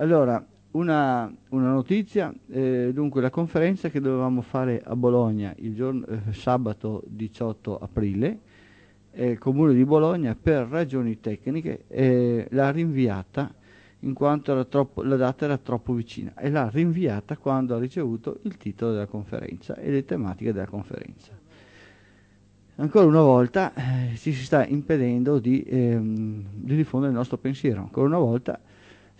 Allora, una notizia, dunque la conferenza che dovevamo fare a Bologna il giorno, sabato 18 aprile, il Comune di Bologna per ragioni tecniche l'ha rinviata in quanto era troppo, la data era troppo vicina, e l'ha rinviata quando ha ricevuto il titolo della conferenza e le tematiche della conferenza. Ancora una volta ci si sta impedendo di diffondere il nostro pensiero, ancora una volta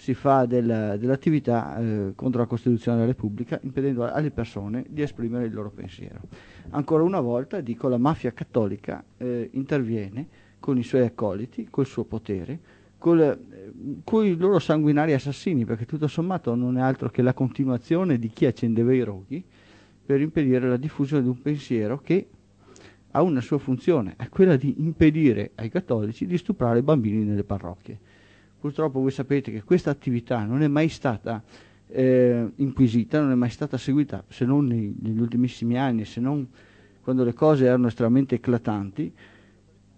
si fa dell'attività contro la Costituzione della Repubblica, impedendo alle persone di esprimere il loro pensiero. Ancora una volta, dico, la mafia cattolica interviene con i suoi accoliti, col suo potere, con i loro sanguinari assassini, perché tutto sommato non è altro che la continuazione di chi accendeva i roghi per impedire la diffusione di un pensiero che ha una sua funzione, è quella di impedire ai cattolici di stuprare i bambini nelle parrocchie. Purtroppo voi sapete che questa attività non è mai stata inquisita, non è mai stata seguita, se non negli ultimissimi anni, se non quando le cose erano estremamente eclatanti,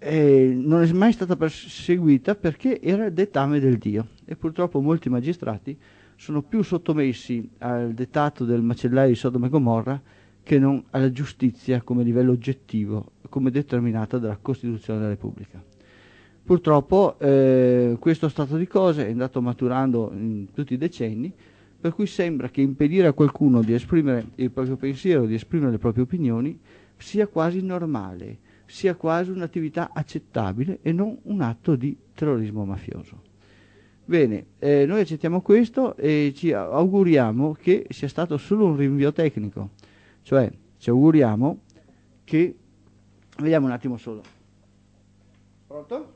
non è mai stata seguita perché era dettame del Dio, e purtroppo molti magistrati sono più sottomessi al dettato del macellaio di Sodoma e Gomorra che non alla giustizia come livello oggettivo, come determinata dalla Costituzione della Repubblica. Purtroppo questo stato di cose è andato maturando in tutti i decenni, per cui sembra che impedire a qualcuno di esprimere il proprio pensiero, di esprimere le proprie opinioni, sia quasi normale, sia quasi un'attività accettabile e non un atto di terrorismo mafioso. Bene, noi accettiamo questo e ci auguriamo che sia stato solo un rinvio tecnico, cioè ci auguriamo che... Vediamo un attimo solo. Pronto?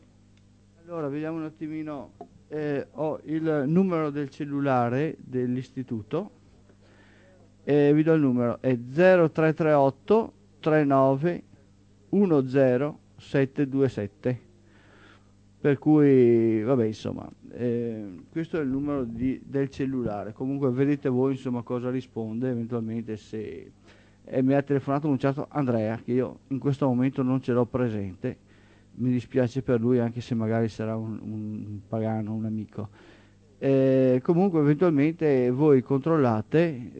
Allora, vediamo un attimino, ho il numero del cellulare dell'istituto, vi do il numero, è 0338 39 10727, per cui, vabbè, insomma, questo è il numero del cellulare, comunque vedete voi, insomma, cosa risponde eventualmente se... mi ha telefonato un certo Andrea, che io in questo momento non ce l'ho presente, mi dispiace per lui, anche se magari sarà un pagano, un amico. Comunque eventualmente voi controllate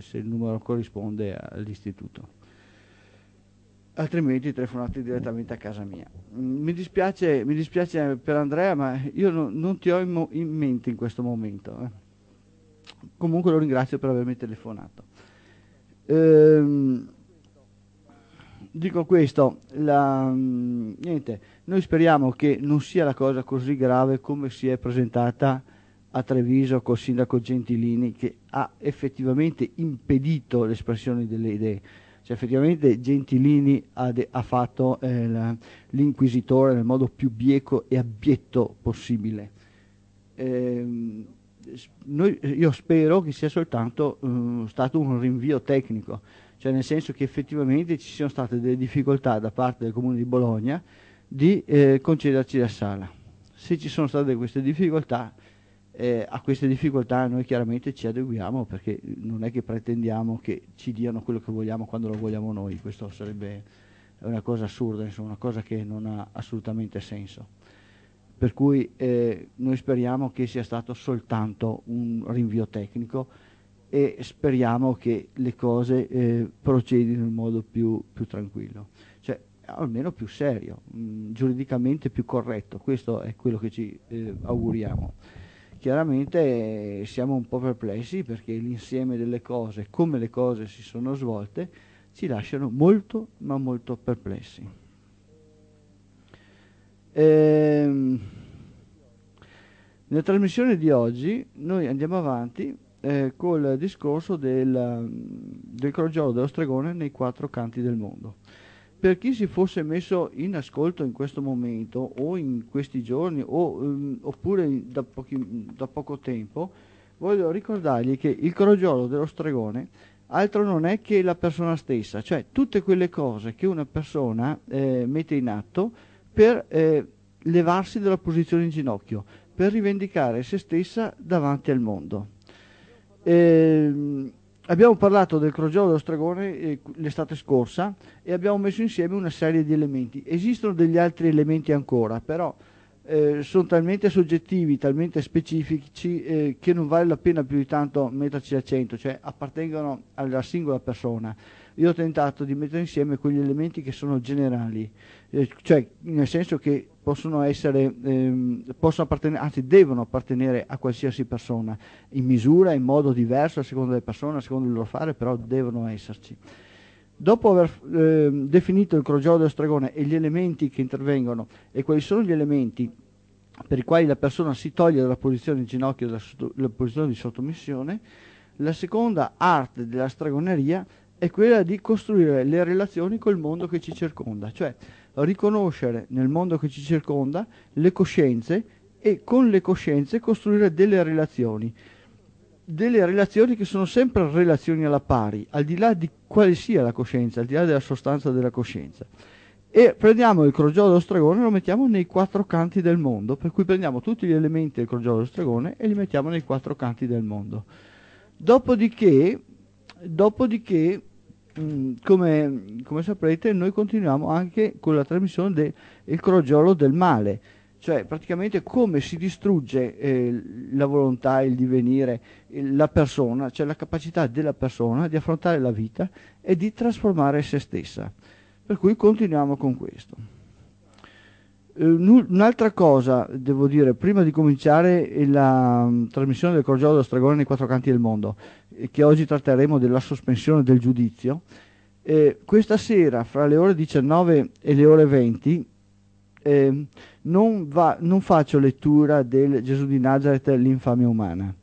se il numero corrisponde all'istituto, altrimenti telefonate direttamente a casa mia. Mi dispiace per Andrea, ma io non ti ho in mente in questo momento, Comunque lo ringrazio per avermi telefonato. Dico questo, niente, noi speriamo che non sia la cosa così grave come si è presentata a Treviso col sindaco Gentilini, che ha effettivamente impedito l'espressione delle idee. Cioè, effettivamente Gentilini ha fatto l'inquisitore nel modo più bieco e abietto possibile. Io spero che sia soltanto stato un rinvio tecnico, cioè nel senso che effettivamente ci siano state delle difficoltà da parte del Comune di Bologna di concederci la sala. Se ci sono state queste difficoltà, a queste difficoltà noi chiaramente ci adeguiamo, perché non è che pretendiamo che ci diano quello che vogliamo quando lo vogliamo noi, questo sarebbe una cosa assurda, insomma, una cosa che non ha assolutamente senso. Per cui noi speriamo che sia stato soltanto un rinvio tecnico, e speriamo che le cose procedano in modo più tranquillo, cioè almeno più serio, giuridicamente più corretto. Questo è quello che ci auguriamo. Chiaramente siamo un po' perplessi, perché l'insieme delle cose, come le cose si sono svolte, ci lasciano molto ma molto perplessi. Nella trasmissione di oggi noi andiamo avanti col discorso del Crogiolo dello Stregone nei quattro canti del mondo. Per chi si fosse messo in ascolto in questo momento o in questi giorni oppure da poco tempo, voglio ricordargli che il Crogiolo dello Stregone altro non è che la persona stessa, cioè tutte quelle cose che una persona mette in atto per levarsi dalla posizione in ginocchio, per rivendicare se stessa davanti al mondo. Abbiamo parlato del Crogiolo dello Stregone l'estate scorsa e abbiamo messo insieme una serie di elementi. Esistono degli altri elementi ancora, però sono talmente soggettivi, talmente specifici che non vale la pena più di tanto metterci l'accento, cioè appartengono alla singola persona. Io ho tentato di mettere insieme quegli elementi che sono generali, cioè nel senso che possono essere, possono appartenere, anzi devono appartenere a qualsiasi persona, in misura, in modo diverso a seconda delle persone, a seconda del loro fare, però devono esserci. Dopo aver definito il crogiolo dello stregone e gli elementi che intervengono e quali sono gli elementi per i quali la persona si toglie dalla posizione di ginocchio e dalla posizione di sottomissione, la seconda arte della stregoneria è quella di costruire le relazioni col mondo che ci circonda, cioè riconoscere nel mondo che ci circonda le coscienze e con le coscienze costruire delle relazioni. Delle relazioni che sono sempre relazioni alla pari, al di là di quale sia la coscienza, al di là della sostanza della coscienza. E prendiamo il crogiolo dello stregone e lo mettiamo nei quattro canti del mondo, per cui prendiamo tutti gli elementi del crogiolo dello stregone e li mettiamo nei quattro canti del mondo. Dopodiché come saprete, noi continuiamo anche con la trasmissione del crogiolo del male, cioè praticamente come si distrugge la volontà, il divenire, la persona, cioè la capacità della persona di affrontare la vita e di trasformare se stessa. Per cui continuiamo con questo. Un'altra cosa devo dire prima di cominciare la trasmissione del crogiolo dello stregone nei quattro canti del mondo, che oggi tratteremo della sospensione del giudizio. Questa sera fra le ore 19 e le ore 20 non faccio lettura del Gesù di Nazareth, l'infamia umana,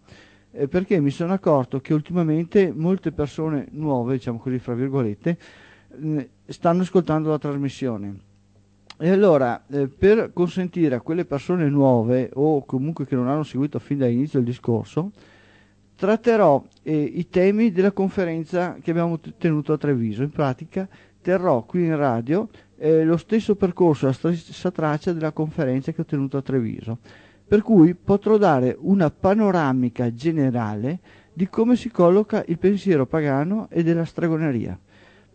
perché mi sono accorto che ultimamente molte persone nuove, diciamo così fra virgolette, stanno ascoltando la trasmissione. E allora, per consentire a quelle persone nuove o comunque che non hanno seguito fin dall'inizio il discorso, tratterò i temi della conferenza che abbiamo tenuto a Treviso. In pratica terrò qui in radio lo stesso percorso, la stessa traccia della conferenza che ho tenuto a Treviso, per cui potrò dare una panoramica generale di come si colloca il pensiero pagano e della stregoneria.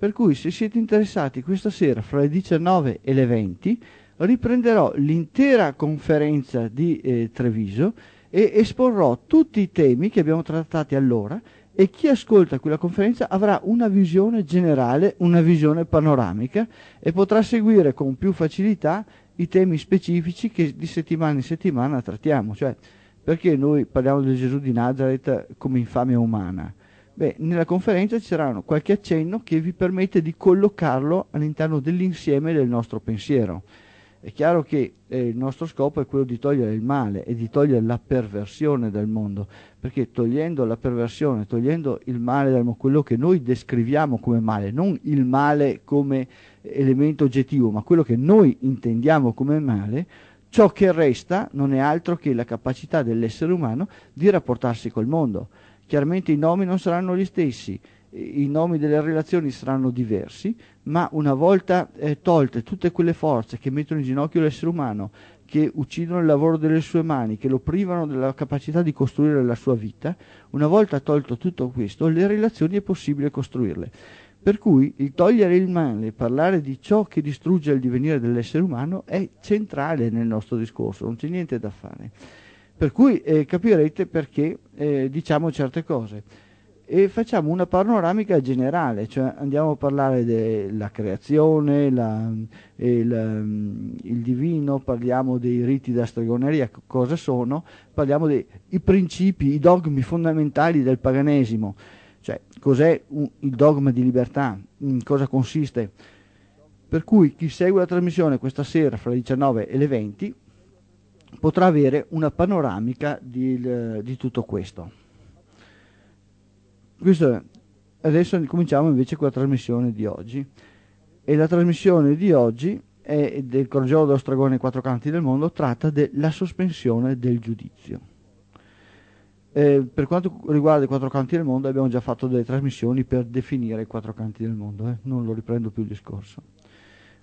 Per cui se siete interessati, questa sera fra le 19 e le 20 riprenderò l'intera conferenza di Treviso e esporrò tutti i temi che abbiamo trattati allora, e chi ascolta quella conferenza avrà una visione generale, una visione panoramica, e potrà seguire con più facilità i temi specifici che di settimana in settimana trattiamo. Cioè, perché noi parliamo del Gesù di Nazareth come infamia umana? Beh, nella conferenza ci saranno qualche accenno che vi permette di collocarlo all'interno dell'insieme del nostro pensiero. È chiaro che il nostro scopo è quello di togliere il male e di togliere la perversione dal mondo, perché togliendo la perversione, togliendo il male dal mondo, quello che noi descriviamo come male, non il male come elemento oggettivo, ma quello che noi intendiamo come male, ciò che resta non è altro che la capacità dell'essere umano di rapportarsi col mondo. Chiaramente i nomi non saranno gli stessi, i nomi delle relazioni saranno diversi, ma una volta tolte tutte quelle forze che mettono in ginocchio l'essere umano, che uccidono il lavoro delle sue mani, che lo privano della capacità di costruire la sua vita, una volta tolto tutto questo, le relazioni è possibile costruirle. Per cui il togliere il male, parlare di ciò che distrugge il divenire dell'essere umano è centrale nel nostro discorso, non c'è niente da fare. Per cui capirete perché diciamo certe cose. E facciamo una panoramica generale, cioè andiamo a parlare della creazione, il divino, parliamo dei riti da stregoneria, cosa sono, parliamo dei principi, i dogmi fondamentali del paganesimo, cioè cos'è il dogma di libertà, in cosa consiste. Per cui chi segue la trasmissione questa sera fra le 19 e le 20 potrà avere una panoramica di tutto questo. Adesso cominciamo invece con la trasmissione di oggi, e la trasmissione di oggi è del crogiolo dello stregone ai quattro canti del mondo, tratta della sospensione del giudizio. Per quanto riguarda i quattro canti del mondo abbiamo già fatto delle trasmissioni per definire i quattro canti del mondo, non lo riprendo più il discorso.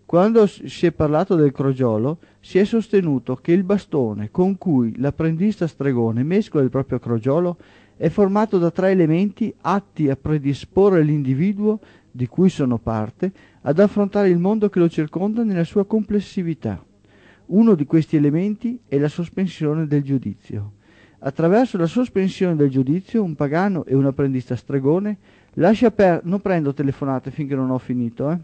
Quando si è parlato del crogiolo si è sostenuto che il bastone con cui l'apprendista stregone mescola il proprio crogiolo è formato da tre elementi atti a predisporre l'individuo, di cui sono parte, ad affrontare il mondo che lo circonda nella sua complessità. Uno di questi elementi è la sospensione del giudizio. Attraverso la sospensione del giudizio, un pagano e un apprendista stregone lascia aperto... Non prendo telefonate finché non ho finito,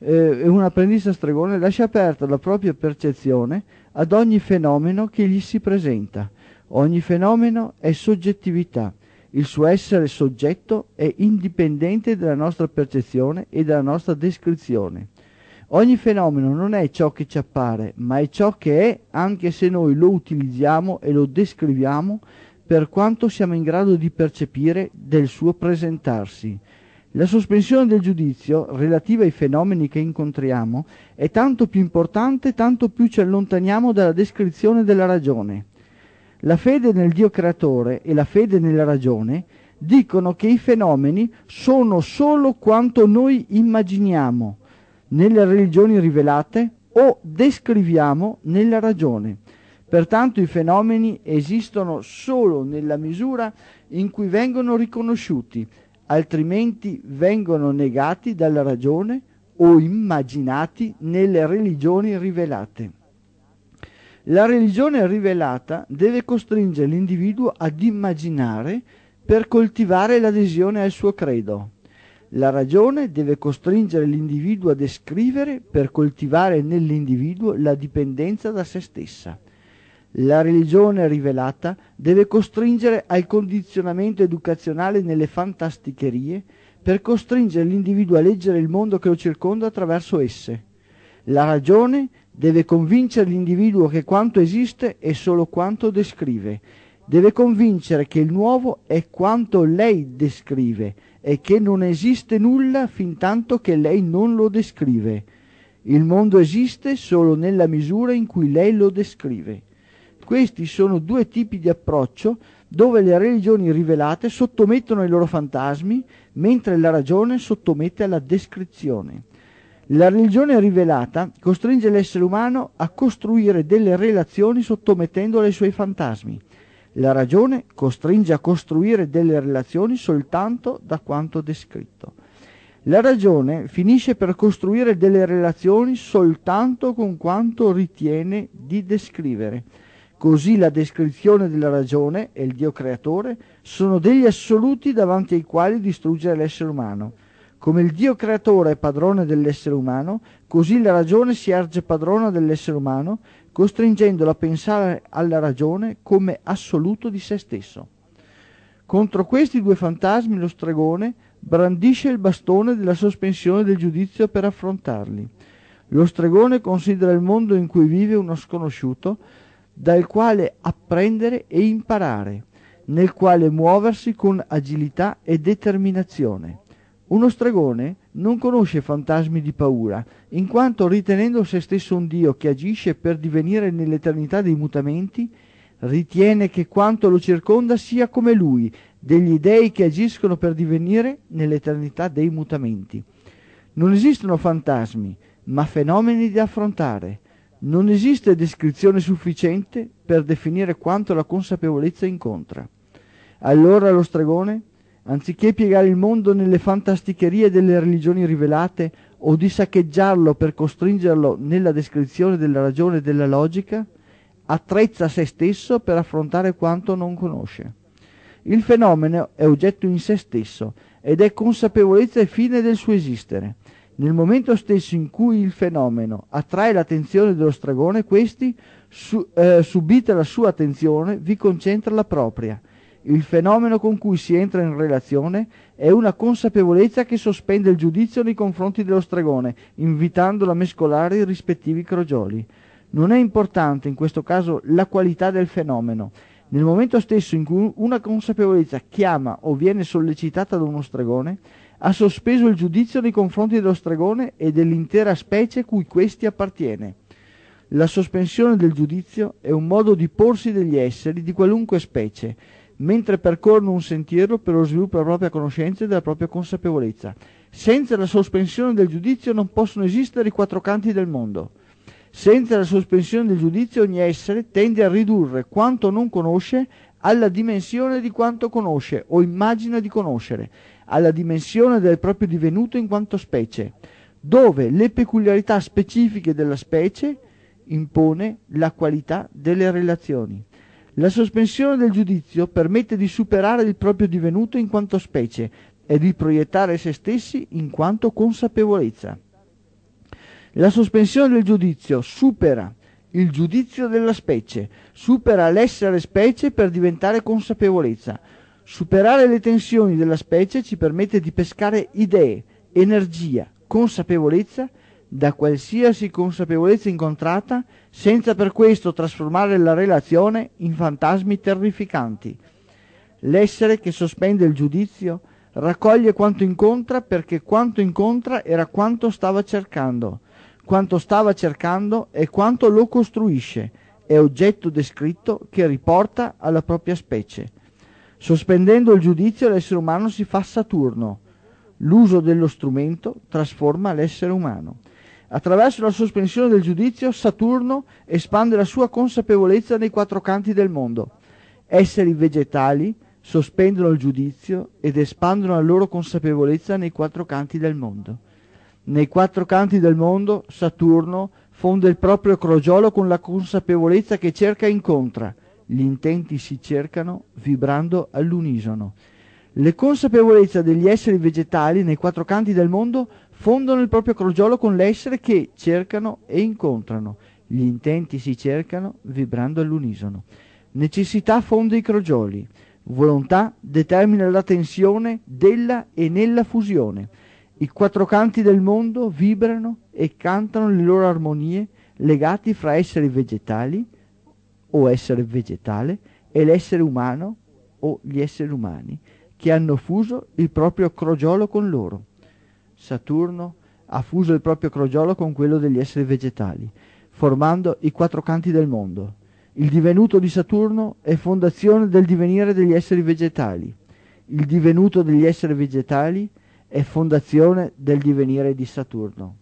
un apprendista stregone lascia aperta la propria percezione ad ogni fenomeno che gli si presenta. Ogni fenomeno è soggettività. Il suo essere soggetto è indipendente dalla nostra percezione e dalla nostra descrizione. Ogni fenomeno non è ciò che ci appare, ma è ciò che è, anche se noi lo utilizziamo e lo descriviamo per quanto siamo in grado di percepire del suo presentarsi. La sospensione del giudizio relativa ai fenomeni che incontriamo è tanto più importante, tanto più ci allontaniamo dalla descrizione della ragione. La fede nel Dio creatore e la fede nella ragione dicono che i fenomeni sono solo quanto noi immaginiamo nelle religioni rivelate o descriviamo nella ragione. Pertanto i fenomeni esistono solo nella misura in cui vengono riconosciuti, altrimenti vengono negati dalla ragione o immaginati nelle religioni rivelate. La religione rivelata deve costringere l'individuo ad immaginare per coltivare l'adesione al suo credo. La ragione deve costringere l'individuo a descrivere per coltivare nell'individuo la dipendenza da se stessa. La religione rivelata deve costringere al condizionamento educazionale nelle fantasticherie per costringere l'individuo a leggere il mondo che lo circonda attraverso esse. La ragione deve convincere l'individuo che quanto esiste è solo quanto descrive. Deve convincere che il nuovo è quanto lei descrive e che non esiste nulla fin tanto che lei non lo descrive. Il mondo esiste solo nella misura in cui lei lo descrive. Questi sono due tipi di approccio dove le religioni rivelate sottomettono i loro fantasmi, mentre la ragione sottomette alla descrizione. La religione rivelata costringe l'essere umano a costruire delle relazioni sottomettendole ai suoi fantasmi. La ragione costringe a costruire delle relazioni soltanto da quanto descritto. La ragione finisce per costruire delle relazioni soltanto con quanto ritiene di descrivere. Così la descrizione della ragione e il Dio creatore sono degli assoluti davanti ai quali distruggere l'essere umano. Come il Dio creatore è padrone dell'essere umano, così la ragione si erge padrona dell'essere umano, costringendolo a pensare alla ragione come assoluto di se stesso. Contro questi due fantasmi lo stregone brandisce il bastone della sospensione del giudizio per affrontarli. Lo stregone considera il mondo in cui vive uno sconosciuto, dal quale apprendere e imparare, nel quale muoversi con agilità e determinazione. Uno stregone non conosce fantasmi di paura, in quanto ritenendo se stesso un Dio che agisce per divenire nell'eternità dei mutamenti, ritiene che quanto lo circonda sia come lui, degli dei che agiscono per divenire nell'eternità dei mutamenti. Non esistono fantasmi, ma fenomeni da affrontare. Non esiste descrizione sufficiente per definire quanto la consapevolezza incontra. Allora lo stregone, anziché piegare il mondo nelle fantasticherie delle religioni rivelate o di saccheggiarlo per costringerlo nella descrizione della ragione e della logica, attrezza se stesso per affrontare quanto non conosce. Il fenomeno è oggetto in se stesso ed è consapevolezza e fine del suo esistere. Nel momento stesso in cui il fenomeno attrae l'attenzione dello stregone, questi, subita la sua attenzione, vi concentra la propria. Il fenomeno con cui si entra in relazione è una consapevolezza che sospende il giudizio nei confronti dello stregone, invitandolo a mescolare i rispettivi crogioli. Non è importante in questo caso la qualità del fenomeno. Nel momento stesso in cui una consapevolezza chiama o viene sollecitata da uno stregone, ha sospeso il giudizio nei confronti dello stregone e dell'intera specie cui questi appartiene. La sospensione del giudizio è un modo di porsi degli esseri di qualunque specie, mentre percorrono un sentiero per lo sviluppo della propria conoscenza e della propria consapevolezza. Senza la sospensione del giudizio non possono esistere i quattro canti del mondo. Senza la sospensione del giudizio ogni essere tende a ridurre quanto non conosce alla dimensione di quanto conosce o immagina di conoscere, alla dimensione del proprio divenuto in quanto specie, dove le peculiarità specifiche della specie impone la qualità delle relazioni. La sospensione del giudizio permette di superare il proprio divenuto in quanto specie e di proiettare se stessi in quanto consapevolezza. La sospensione del giudizio supera il giudizio della specie, supera l'essere specie per diventare consapevolezza. Superare le tensioni della specie ci permette di pescare idee, energia, consapevolezza da qualsiasi consapevolezza incontrata, senza per questo trasformare la relazione in fantasmi terrificanti. L'essere che sospende il giudizio raccoglie quanto incontra, perché quanto incontra era quanto stava cercando. Quanto stava cercando è quanto lo costruisce, è oggetto descritto che riporta alla propria specie. Sospendendo il giudizio l'essere umano si fa Saturno. L'uso dello strumento trasforma l'essere umano. Attraverso la sospensione del giudizio, Saturno espande la sua consapevolezza nei quattro canti del mondo. Esseri vegetali sospendono il giudizio ed espandono la loro consapevolezza nei quattro canti del mondo. Nei quattro canti del mondo, Saturno fonde il proprio crogiolo con la consapevolezza che cerca e incontra. Gli intenti si cercano vibrando all'unisono. Le consapevolezze degli esseri vegetali nei quattro canti del mondo fondono il proprio crogiolo con l'essere che cercano e incontrano. Gli intenti si cercano vibrando all'unisono. Necessità fonde i crogioli. Volontà determina la tensione della e nella fusione. I quattro canti del mondo vibrano e cantano le loro armonie, legati fra esseri vegetali o essere vegetale e l'essere umano o gli esseri umani, che hanno fuso il proprio crogiolo con loro. Saturno ha fuso il proprio crogiolo con quello degli esseri vegetali, formando i quattro canti del mondo. Il divenuto di Saturno è fondazione del divenire degli esseri vegetali. Il divenuto degli esseri vegetali è fondazione del divenire di Saturno.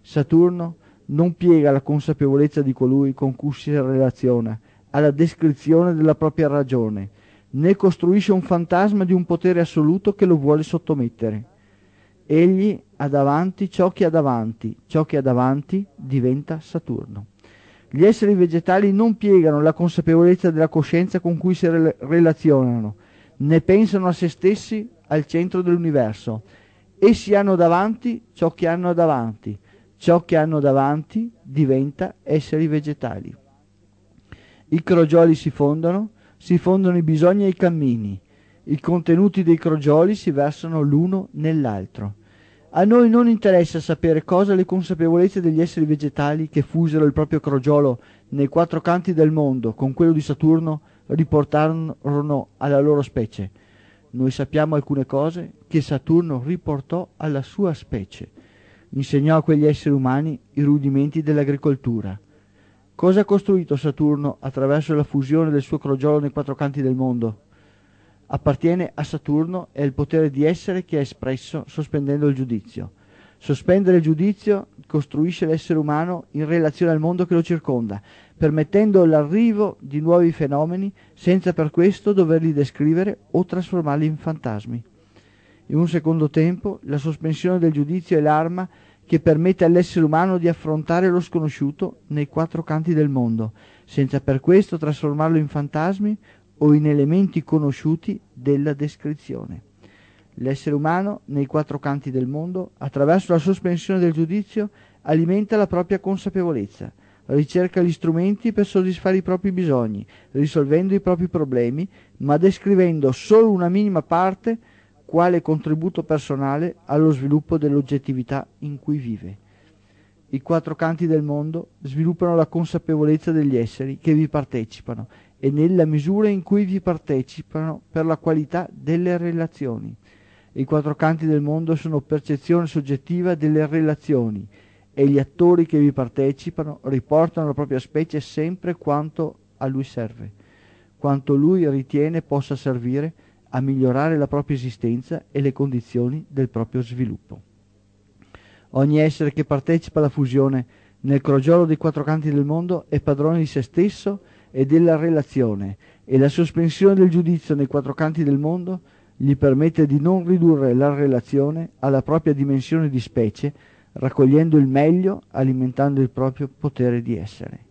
Saturno non piega la consapevolezza di colui con cui si relaziona alla descrizione della propria ragione, né costruisce un fantasma di un potere assoluto che lo vuole sottomettere. Egli ha davanti ciò che ha davanti, ciò che ha davanti diventa Saturno. Gli esseri vegetali non piegano la consapevolezza della coscienza con cui si relazionano, né pensano a se stessi al centro dell'universo. Essi hanno davanti ciò che hanno davanti, ciò che hanno davanti diventa esseri vegetali. I crogioli si fondono i bisogni e i cammini, i contenuti dei crogioli si versano l'uno nell'altro. A noi non interessa sapere cosa le consapevolezze degli esseri vegetali che fusero il proprio crogiolo nei quattro canti del mondo con quello di Saturno riportarono alla loro specie. Noi sappiamo alcune cose che Saturno riportò alla sua specie. Insegnò a quegli esseri umani i rudimenti dell'agricoltura. Cosa ha costruito Saturno attraverso la fusione del suo crogiolo nei quattro canti del mondo? Appartiene a Saturno e al potere di essere che ha espresso sospendendo il giudizio. Sospendere il giudizio costruisce l'essere umano in relazione al mondo che lo circonda, permettendo l'arrivo di nuovi fenomeni senza per questo doverli descrivere o trasformarli in fantasmi. In un secondo tempo, la sospensione del giudizio è l'arma che permette all'essere umano di affrontare lo sconosciuto nei quattro canti del mondo, senza per questo trasformarlo in fantasmi o in elementi conosciuti della descrizione. L'essere umano, nei quattro canti del mondo, attraverso la sospensione del giudizio, alimenta la propria consapevolezza, ricerca gli strumenti per soddisfare i propri bisogni, risolvendo i propri problemi, ma descrivendo solo una minima parte quale contributo personale allo sviluppo dell'oggettività in cui vive. I quattro canti del mondo sviluppano la consapevolezza degli esseri che vi partecipano e nella misura in cui vi partecipano per la qualità delle relazioni. I quattro canti del mondo sono percezione soggettiva delle relazioni e gli attori che vi partecipano riportano la propria specie sempre quanto a lui serve, quanto lui ritiene possa servire a migliorare la propria esistenza e le condizioni del proprio sviluppo. Ogni essere che partecipa alla fusione nel crogiolo dei quattro canti del mondo è padrone di se stesso e della relazione, e la sospensione del giudizio nei quattro canti del mondo gli permette di non ridurre la relazione alla propria dimensione di specie, raccogliendo il meglio, alimentando il proprio potere di essere.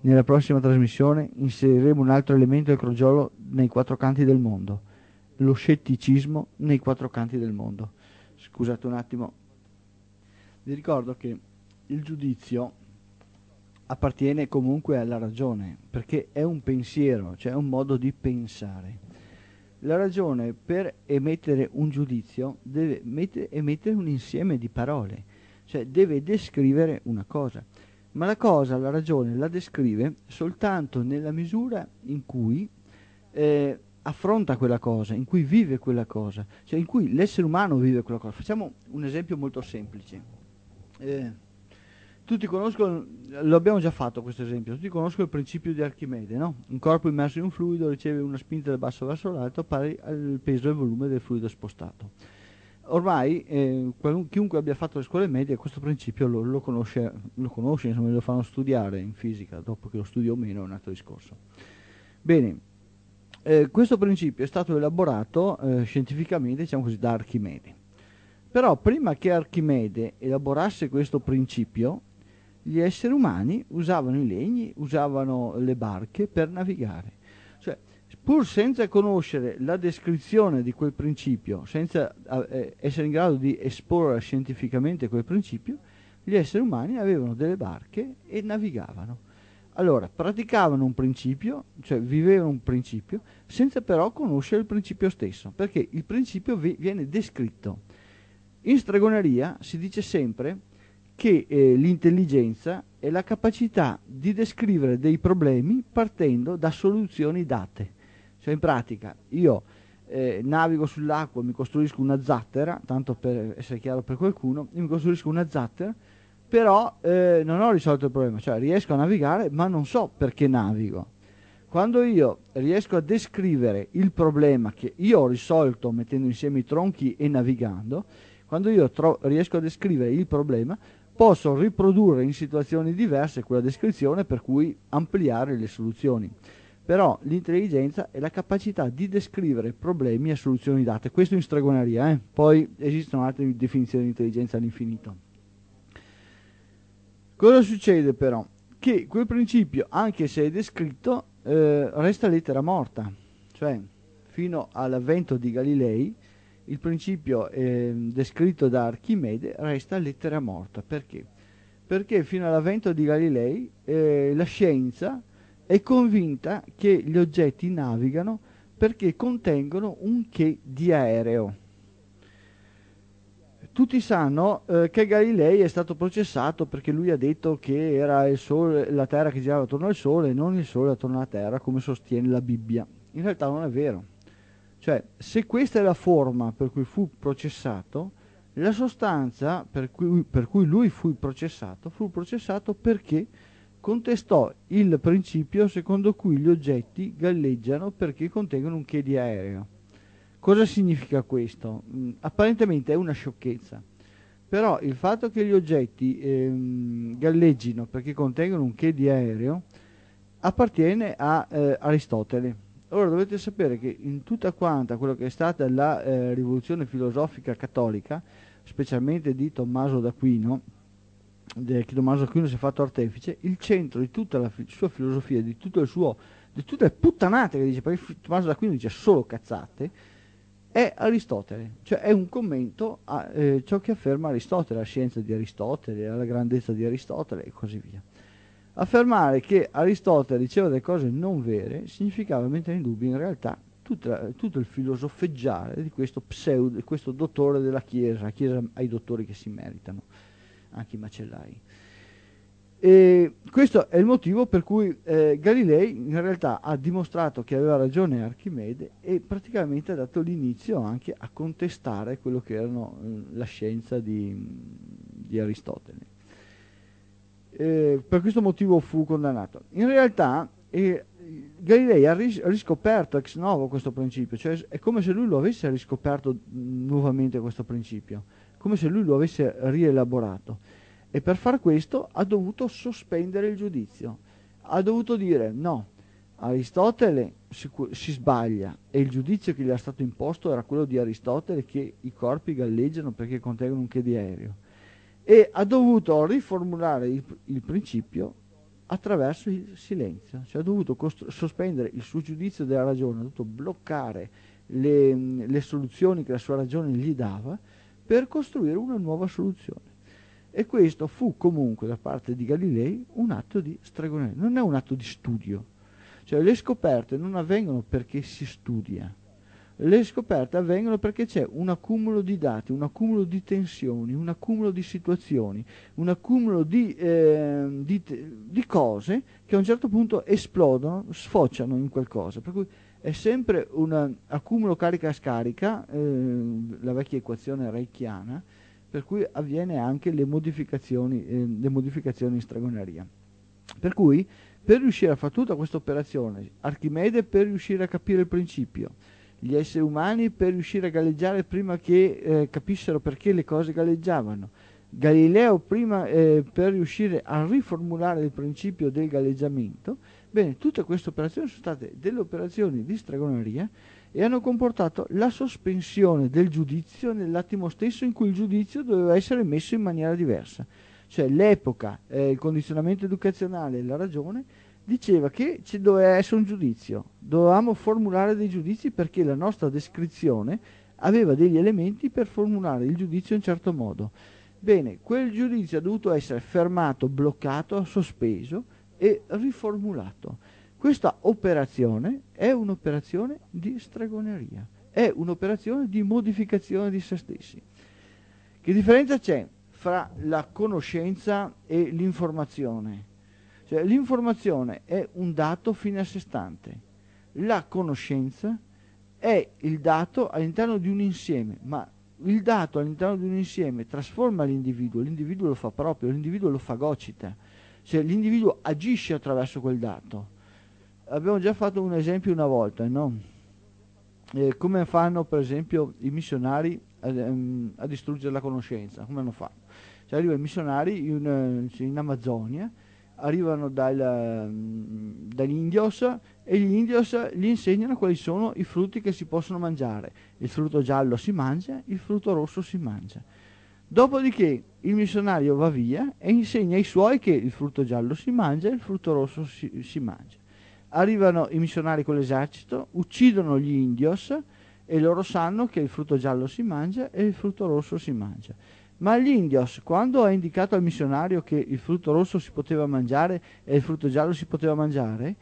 Nella prossima trasmissione inseriremo un altro elemento del crogiolo nei quattro canti del mondo, lo scetticismo nei quattro canti del mondo. Scusate un attimo. Vi ricordo che il giudizio appartiene comunque alla ragione, perché è un pensiero, cioè un modo di pensare. La ragione per emettere un giudizio deve emettere un insieme di parole, cioè deve descrivere una cosa. Ma la cosa, la ragione, la descrive soltanto nella misura in cui affronta quella cosa, in cui vive quella cosa, cioè in cui l'essere umano vive quella cosa. Facciamo un esempio molto semplice. Tutti conoscono, lo abbiamo già fatto questo esempio, tutti conoscono il principio di Archimede, no? Un corpo immerso in un fluido riceve una spinta dal basso verso l'alto pari al peso e al volume del fluido spostato. Ormai chiunque abbia fatto le scuole medie questo principio lo conosce, insomma, lo fanno studiare in fisica, dopo che lo studio o meno è un altro discorso. Bene, questo principio è stato elaborato scientificamente, diciamo così, da Archimede. Però prima che Archimede elaborasse questo principio, gli esseri umani usavano i legni, usavano le barche per navigare. Cioè, pur senza conoscere la descrizione di quel principio, senza essere in grado di esporre scientificamente quel principio, gli esseri umani avevano delle barche e navigavano. Allora, praticavano un principio, cioè vivevano un principio, senza però conoscere il principio stesso, perché il principio viene descritto. In stregoneria si dice sempre che l'intelligenza è la capacità di descrivere dei problemi partendo da soluzioni date. Cioè in pratica io navigo sull'acqua, mi costruisco una zattera, tanto per essere chiaro per qualcuno, io mi costruisco una zattera, però non ho risolto il problema, cioè riesco a navigare ma non so perché navigo. Quando io riesco a descrivere il problema che io ho risolto mettendo insieme i tronchi e navigando, quando io riesco a descrivere il problema, posso riprodurre in situazioni diverse quella descrizione, per cui ampliare le soluzioni. Però l'intelligenza è la capacità di descrivere problemi e soluzioni date. Questo in stregoneria, poi esistono altre definizioni di intelligenza all'infinito. Cosa succede però? Che quel principio, anche se è descritto, resta lettera morta. Cioè, fino all'avvento di Galilei, il principio descritto da Archimede resta lettera morta. Perché? Perché fino all'avvento di Galilei la scienza è convinta che gli oggetti navigano perché contengono un che di aereo. Tutti sanno che Galilei è stato processato perché lui ha detto che era il Sole, la Terra che girava attorno al Sole e non il Sole attorno alla Terra, come sostiene la Bibbia. In realtà non è vero. Cioè, se questa è la forma per cui fu processato, la sostanza per cui lui fu processato perché contestò il principio secondo cui gli oggetti galleggiano perché contengono un che di aereo. Cosa significa questo? Apparentemente è una sciocchezza, però il fatto che gli oggetti galleggino perché contengono un che di aereo appartiene a Aristotele. Ora dovete sapere che in tutta quanta quello che è stata la rivoluzione filosofica cattolica, specialmente di Tommaso d'Aquino, che Tommaso d'Aquino si è fatto artefice, il centro di tutta la sua filosofia, di tutte le puttanate che dice, perché Tommaso d'Aquino dice solo cazzate, è Aristotele. Cioè è un commento a ciò che afferma Aristotele, la scienza di Aristotele, la grandezza di Aristotele e così via. Affermare che Aristotele diceva delle cose non vere significava mettere in dubbio in realtà tutto il filosofeggiare di questo pseudo, questo dottore della Chiesa, la Chiesa ai dottori che si meritano, anche i macellai. E questo è il motivo per cui Galilei in realtà ha dimostrato che aveva ragione Archimede e praticamente ha dato l'inizio anche a contestare quello che erano la scienza di Aristotele. Per questo motivo fu condannato. In realtà Galilei ha riscoperto ex novo questo principio, cioè è come se lui lo avesse riscoperto nuovamente questo principio, come se lui lo avesse rielaborato, e per far questo ha dovuto sospendere il giudizio, ha dovuto dire no, Aristotele si sbaglia e il giudizio che gli era stato imposto era quello di Aristotele, che i corpi galleggiano perché contengono un che di aereo. e ha dovuto riformulare il principio attraverso il silenzio, cioè ha dovuto sospendere il suo giudizio della ragione, ha dovuto bloccare le soluzioni che la sua ragione gli dava per costruire una nuova soluzione. E questo fu comunque da parte di Galilei un atto di stregoneria, non è un atto di studio, cioè le scoperte non avvengono perché si studia, le scoperte avvengono perché c'è un accumulo di dati, un accumulo di tensioni, un accumulo di situazioni, un accumulo di cose che a un certo punto esplodono, sfociano in qualcosa, per cui è sempre un accumulo carica-scarica, la vecchia equazione reichiana, per cui avviene anche le modificazioni in stregoneria. Per cui, per riuscire a fare tutta questa operazione, Archimede per riuscire a capire il principio, gli esseri umani per riuscire a galleggiare prima che capissero perché le cose galleggiavano, Galileo prima per riuscire a riformulare il principio del galleggiamento, bene, tutte queste operazioni sono state delle operazioni di stregoneria e hanno comportato la sospensione del giudizio nell'attimo stesso in cui il giudizio doveva essere messo in maniera diversa. Cioè l'epoca, il condizionamento educazionale e la ragione diceva che ci doveva essere un giudizio, dovevamo formulare dei giudizi perché la nostra descrizione aveva degli elementi per formulare il giudizio in certo modo. Bene, quel giudizio ha dovuto essere fermato, bloccato, sospeso e riformulato. Questa operazione è un'operazione di stregoneria, è un'operazione di modificazione di se stessi. Che differenza c'è fra la conoscenza e l'informazione? Cioè l'informazione è un dato fine a sé stante, la conoscenza è il dato all'interno di un insieme, ma il dato all'interno di un insieme trasforma l'individuo, l'individuo lo fa proprio, l'individuo lo fagocita, cioè l'individuo agisce attraverso quel dato. Abbiamo già fatto un esempio una volta, no? Come fanno per esempio i missionari a distruggere la conoscenza? Come lo fanno? Cioè arrivano i missionari in Amazzonia, arrivano dagli indios e gli indios gli insegnano quali sono i frutti che si possono mangiare. Il frutto giallo si mangia, il frutto rosso si mangia. Dopodiché il missionario va via e insegna ai suoi che il frutto giallo si mangia e il frutto rosso si mangia. Arrivano i missionari con l'esercito, uccidono gli indios e loro sanno che il frutto giallo si mangia e il frutto rosso si mangia. Ma gli indios, quando ha indicato al missionario che il frutto rosso si poteva mangiare e il frutto giallo si poteva mangiare,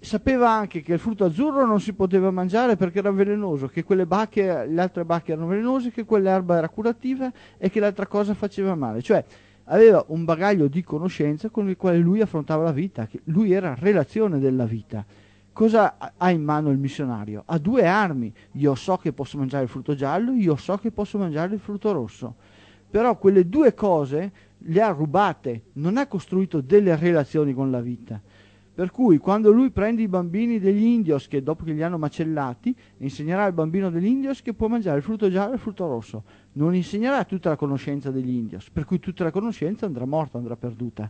sapeva anche che il frutto azzurro non si poteva mangiare perché era velenoso, che quelle bacche, le altre bacche erano velenose, che quell'erba era curativa e che l'altra cosa faceva male. Cioè, aveva un bagaglio di conoscenza con il quale lui affrontava la vita, che lui era relazione della vita. Cosa ha in mano il missionario? Ha due armi, io so che posso mangiare il frutto giallo, io so che posso mangiare il frutto rosso, però quelle due cose le ha rubate, non ha costruito delle relazioni con la vita. Per cui quando lui prende i bambini degli indios, che dopo che li hanno macellati, insegnerà al bambino degli indios che può mangiare il frutto giallo e il frutto rosso. Non insegnerà tutta la conoscenza degli indios, per cui tutta la conoscenza andrà morta, andrà perduta.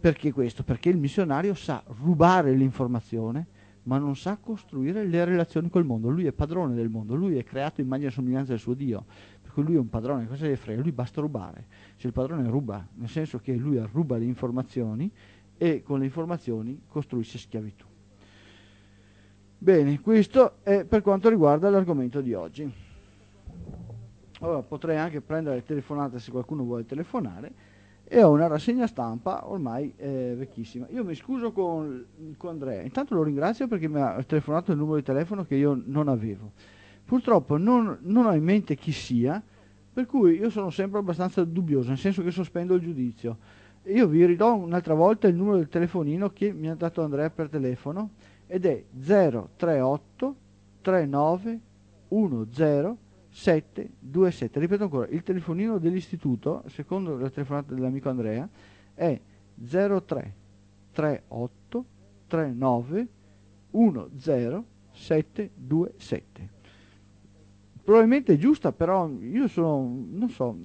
Perché questo? Perché il missionario sa rubare l'informazione, ma non sa costruire le relazioni col mondo. Lui è padrone del mondo, lui è creato in immagine e somiglianza del suo Dio. Per cui lui è un padrone, cosa gli frega? Lui basta rubare. Cioè il padrone ruba, nel senso che lui ruba le informazioni, e con le informazioni costruisce schiavitù. Bene, questo è per quanto riguarda l'argomento di oggi. Allora, potrei anche prendere le telefonate se qualcuno vuole telefonare, e ho una rassegna stampa ormai vecchissima. Io mi scuso con Andrea, intanto lo ringrazio perché mi ha telefonato il numero di telefono che io non avevo. Purtroppo non ho in mente chi sia, per cui io sono sempre abbastanza dubbioso, nel senso che sospendo il giudizio. Io vi ridò un'altra volta il numero del telefonino che mi ha dato Andrea per telefono, ed è 038 39 10 727. Ripeto ancora, il telefonino dell'istituto, secondo la telefonata dell'amico Andrea, è 03 38 39 10 727. Probabilmente è giusta, però io sono, non so,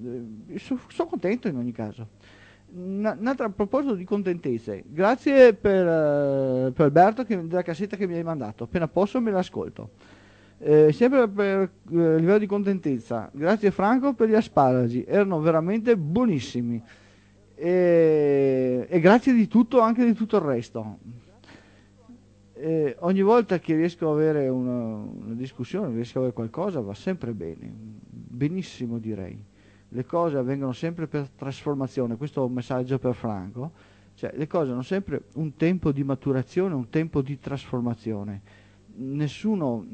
sono contento in ogni caso. A proposito di contentezze, grazie per Alberto della cassetta che mi hai mandato, appena posso me l'ascolto. Sempre per livello di contentezza, grazie Franco per gli asparagi, erano veramente buonissimi, e grazie di tutto, anche di tutto il resto. Ogni volta che riesco a avere una discussione, riesco a avere qualcosa, va sempre bene, benissimo direi. Le cose avvengono sempre per trasformazione, questo è un messaggio per Franco, cioè le cose hanno sempre un tempo di maturazione, un tempo di trasformazione. Nessuno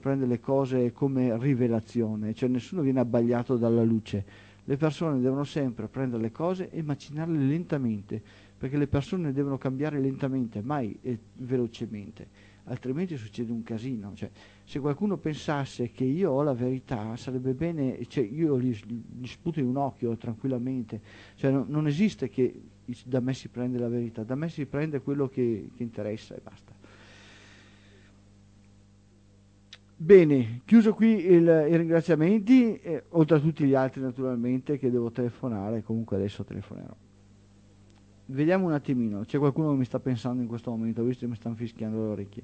prende le cose come rivelazione, cioè nessuno viene abbagliato dalla luce. Le persone devono sempre prendere le cose e macinarle lentamente, perché le persone devono cambiare lentamente, mai velocemente, altrimenti succede un casino. Cioè, se qualcuno pensasse che io ho la verità, sarebbe bene, cioè, io gli sputo in un occhio tranquillamente. Cioè, non esiste che da me si prende la verità, da me si prende quello che interessa e basta. Bene, chiuso qui i ringraziamenti, oltre a tutti gli altri naturalmente che devo telefonare, comunque adesso telefonerò. Vediamo un attimino, c'è qualcuno che mi sta pensando in questo momento, ho visto che mi stanno fischiando le orecchie.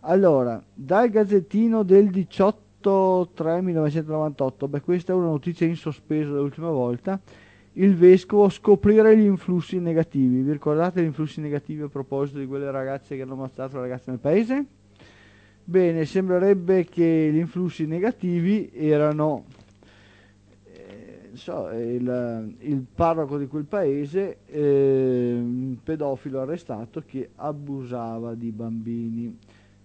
Allora, dal Gazzettino del 18/3/1998, beh, questa è una notizia in sospeso dell'ultima volta, il Vescovo: scoprire gli influssi negativi. Vi ricordate gli influssi negativi a proposito di quelle ragazze che hanno ammazzato le ragazze nel paese? Bene, sembrerebbe che gli influssi negativi erano, il parroco di quel paese, un pedofilo arrestato che abusava di bambini.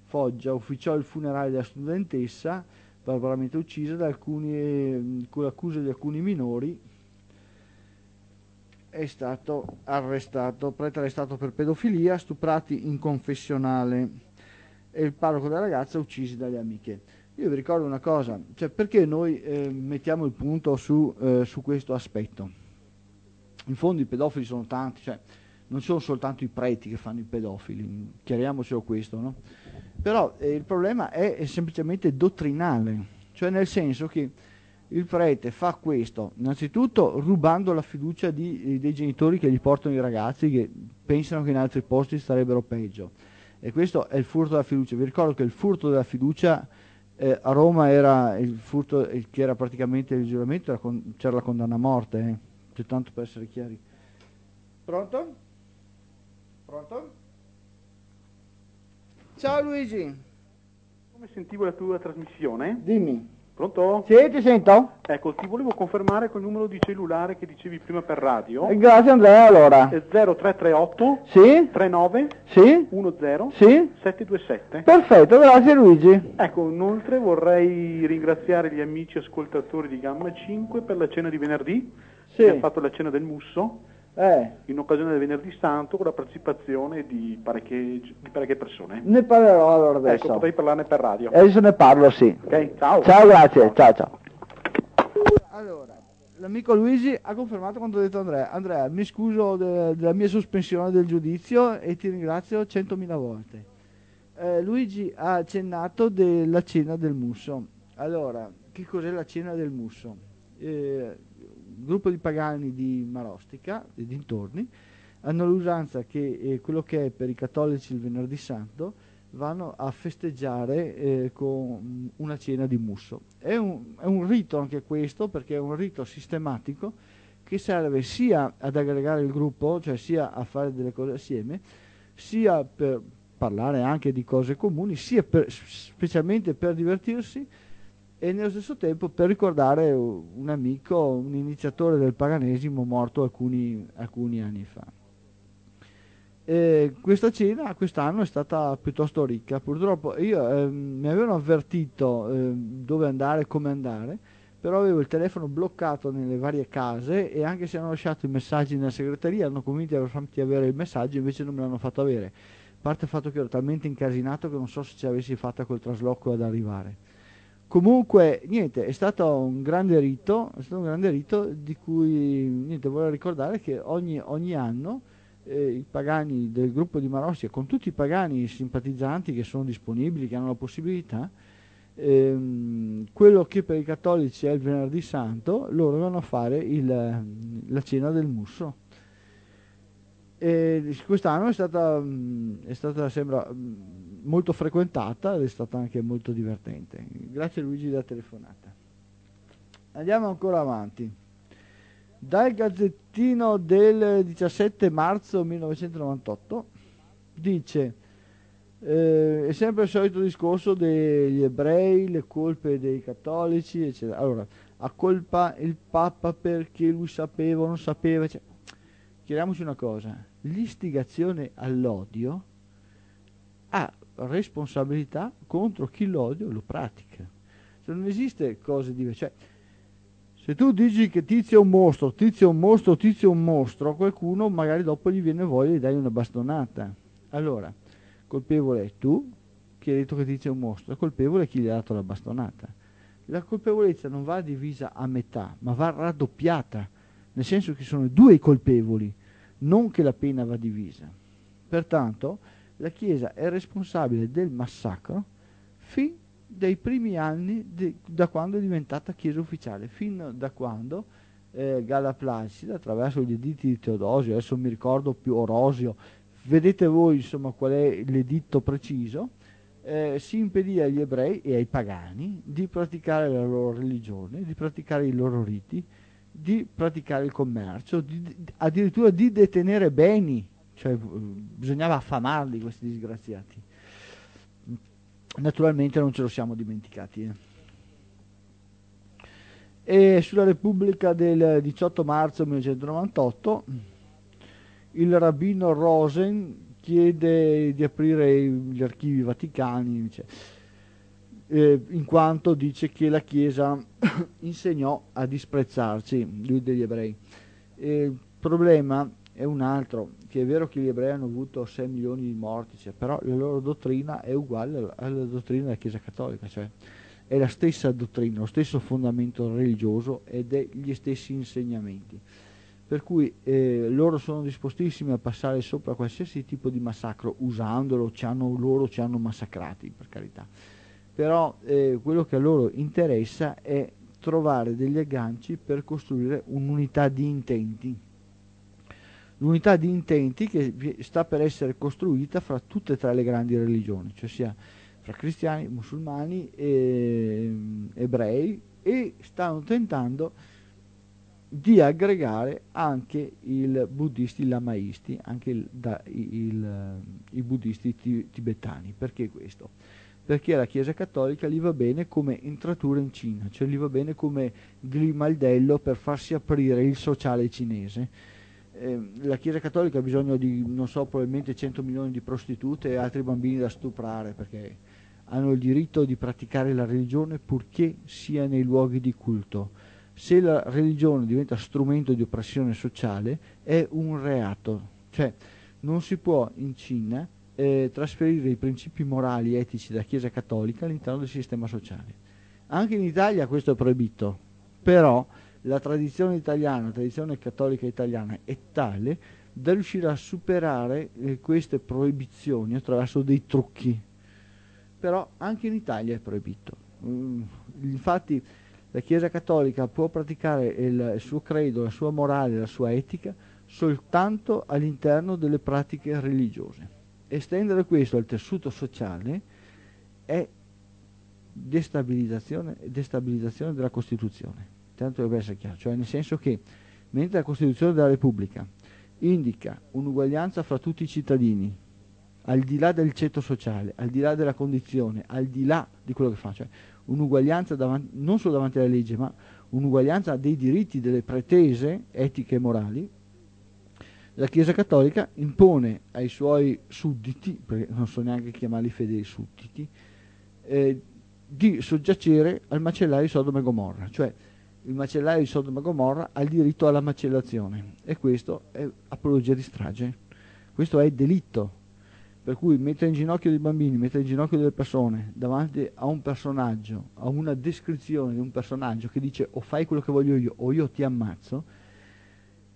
Foggia: ufficiò il funerale della studentessa barbaramente uccisa con l'accusa di alcuni minori. È stato arrestato, prete arrestato per pedofilia, stuprati in confessionale, e il parroco della ragazza uccisi dalle amiche. Io vi ricordo una cosa, cioè perché noi mettiamo il punto su questo aspetto? In fondo i pedofili sono tanti, cioè non sono soltanto i preti che fanno i pedofili, chiariamocelo questo, no? Però il problema è semplicemente dottrinale, cioè nel senso che il prete fa questo, innanzitutto rubando la fiducia dei genitori che gli portano i ragazzi, che pensano che in altri posti starebbero peggio. E questo è il furto della fiducia. Vi ricordo che il furto della fiducia a Roma era il furto che era praticamente il giuramento, c'era la condanna a morte, cioè, tanto per essere chiari. Pronto? Pronto? Ciao Luigi. Come sentivo la tua trasmissione? Dimmi. Pronto? Sì, ti sento. Ecco, ti volevo confermare col numero di cellulare che dicevi prima per radio. Grazie Andrea, allora. 0338 sì? 39 sì? 10 sì? 727. Perfetto, grazie Luigi. Ecco, inoltre vorrei ringraziare gli amici ascoltatori di Gamma 5 per la cena di venerdì, sì, che ha fatto la cena del musso, in occasione del venerdì santo, con la partecipazione di parecchie persone. Ne parlerò allora adesso. Ecco, potrei parlarne per radio. Adesso ne parlo, sì. Ok, ciao. Ciao, grazie, ciao, ciao. Allora, l'amico Luigi ha confermato quanto ha detto Andrea. Andrea, mi scuso della mia sospensione del giudizio e ti ringrazio 100.000 volte. Luigi ha accennato della cena del musso. Allora, che cos'è la cena del musso? Gruppo di pagani di Marostica e dintorni hanno l'usanza che quello che è per i cattolici il venerdì santo vanno a festeggiare con una cena di musso. È un rito anche questo, perché è un rito sistematico che serve sia ad aggregare il gruppo, cioè sia a fare delle cose assieme, sia per parlare anche di cose comuni, sia specialmente per divertirsi, e nello stesso tempo per ricordare un amico, un iniziatore del paganesimo morto alcuni anni fa. Questa cena quest'anno è stata piuttosto ricca, purtroppo io mi avevano avvertito dove andare, come andare, però avevo il telefono bloccato nelle varie case, e anche se hanno lasciato i messaggi nella segreteria, hanno convinto di avere il messaggio, invece non me l'hanno fatto avere, a parte il fatto che ero talmente incasinato che non so se ce l'avessi fatta col trasloco ad arrivare. Comunque, niente, è stato un grande rito, di cui, niente, voglio ricordare che ogni anno i pagani del gruppo di Marossia, con tutti i pagani simpatizzanti che sono disponibili, che hanno la possibilità, quello che per i cattolici è il venerdì santo, loro vanno a fare la cena del musso. Quest'anno è stata sembra molto frequentata ed è stata anche molto divertente. Grazie Luigi della telefonata. Andiamo ancora avanti. Dal Gazzettino del 17 marzo 1998 dice, è sempre il solito discorso degli ebrei, le colpe dei cattolici, eccetera. Allora, a colpa il Papa perché lui sapeva o non sapeva, eccetera. Chiariamoci una cosa, l'istigazione all'odio ha responsabilità contro chi l'odio lo pratica. Cioè, non esiste cose diverse. Cioè, se tu dici che Tizio è un mostro, Tizio è un mostro, Tizio è un mostro, a qualcuno magari dopo gli viene voglia di dargli una bastonata. Allora, colpevole è tu che hai detto che Tizio è un mostro, colpevole è chi gli ha dato la bastonata. La colpevolezza non va divisa a metà, ma va raddoppiata, nel senso che sono due i colpevoli, non che la pena va divisa. Pertanto la Chiesa è responsabile del massacro fin dai primi anni da quando è diventata Chiesa ufficiale, fin da quando Galla Placida, attraverso gli editi di Teodosio, adesso mi ricordo più Orosio, vedete voi insomma qual è l'editto preciso, si impedì agli ebrei e ai pagani di praticare la loro religione, di praticare i loro riti, di praticare il commercio, addirittura di detenere beni, cioè bisognava affamarli questi disgraziati. Naturalmente non ce lo siamo dimenticati. E sulla Repubblica del 18 marzo 1998 il rabbino Rosen chiede di aprire gli archivi vaticani, cioè, in quanto dice che la Chiesa insegnò a disprezzarci, lui degli ebrei. Il problema è un altro, che è vero che gli ebrei hanno avuto 6 milioni di morti, cioè, però la loro dottrina è uguale alla dottrina della Chiesa Cattolica, cioè è la stessa dottrina, lo stesso fondamento religioso ed è gli stessi insegnamenti. Per cui loro sono dispostissimi a passare sopra qualsiasi tipo di massacro, usandolo, ci hanno massacrati, per carità. Però quello che a loro interessa è trovare degli agganci per costruire un'unità di intenti. L'unità di intenti che sta per essere costruita fra tutte e tre le grandi religioni, cioè sia fra cristiani, musulmani, e ebrei, e stanno tentando di aggregare anche i buddisti lamaisti, anche i buddisti tibetani. Perché questo? Perché alla Chiesa Cattolica gli va bene come entratura in Cina, cioè gli va bene come grimaldello per farsi aprire il sociale cinese. La Chiesa Cattolica ha bisogno di, non so, probabilmente 100 milioni di prostitute e altri bambini da stuprare, perché hanno il diritto di praticare la religione purché sia nei luoghi di culto. Se la religione diventa strumento di oppressione sociale è un reato, cioè non si può in Cina trasferire i principi morali e etici della Chiesa Cattolica all'interno del sistema sociale. Anche in Italia questo è proibito, però la tradizione italiana, la tradizione cattolica italiana è tale da riuscire a superare queste proibizioni attraverso dei trucchi, però anche in Italia è proibito. Infatti la Chiesa Cattolica può praticare il suo credo, la sua morale, la sua etica soltanto all'interno delle pratiche religiose. Estendere questo al tessuto sociale è destabilizzazione della Costituzione, tanto deve essere chiaro, cioè nel senso che mentre la Costituzione della Repubblica indica un'uguaglianza fra tutti i cittadini, al di là del ceto sociale, al di là della condizione, al di là di quello che fa, cioè un'uguaglianza non solo davanti alla legge, ma un'uguaglianza dei diritti, delle pretese etiche e morali, la Chiesa Cattolica impone ai suoi sudditi, perché non so neanche chiamarli fedeli sudditi, di soggiacere al macellaio di Sodoma e Gomorra, cioè il macellaio di Sodoma e Gomorra ha il diritto alla macellazione, e questo è apologia di strage, questo è delitto. Per cui mettere in ginocchio dei bambini, mettere in ginocchio delle persone davanti a un personaggio, a una descrizione di un personaggio che dice o fai quello che voglio io o io ti ammazzo,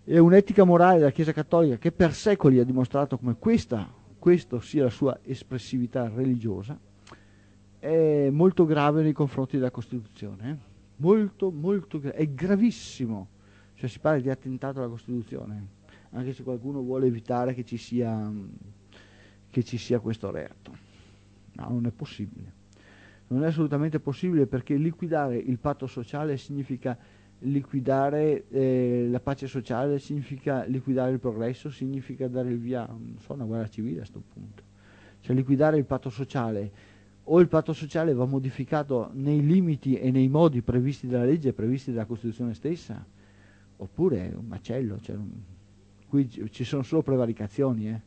è un'etica morale della Chiesa Cattolica che per secoli ha dimostrato come questo sia la sua espressività religiosa, è molto grave nei confronti della Costituzione, molto, molto grave, è gravissimo, cioè si parla di attentato alla Costituzione. anche se qualcuno vuole evitare che ci sia questo reato. No, non è possibile. Non è assolutamente possibile, perché liquidare il patto sociale significa liquidare la pace sociale, significa liquidare il progresso, significa dare il via, non so, una guerra civile a questo punto. Cioè liquidare il patto sociale. O il patto sociale va modificato nei limiti e nei modi previsti dalla legge e previsti dalla Costituzione stessa, oppure è un macello. Cioè, qui ci sono solo prevaricazioni,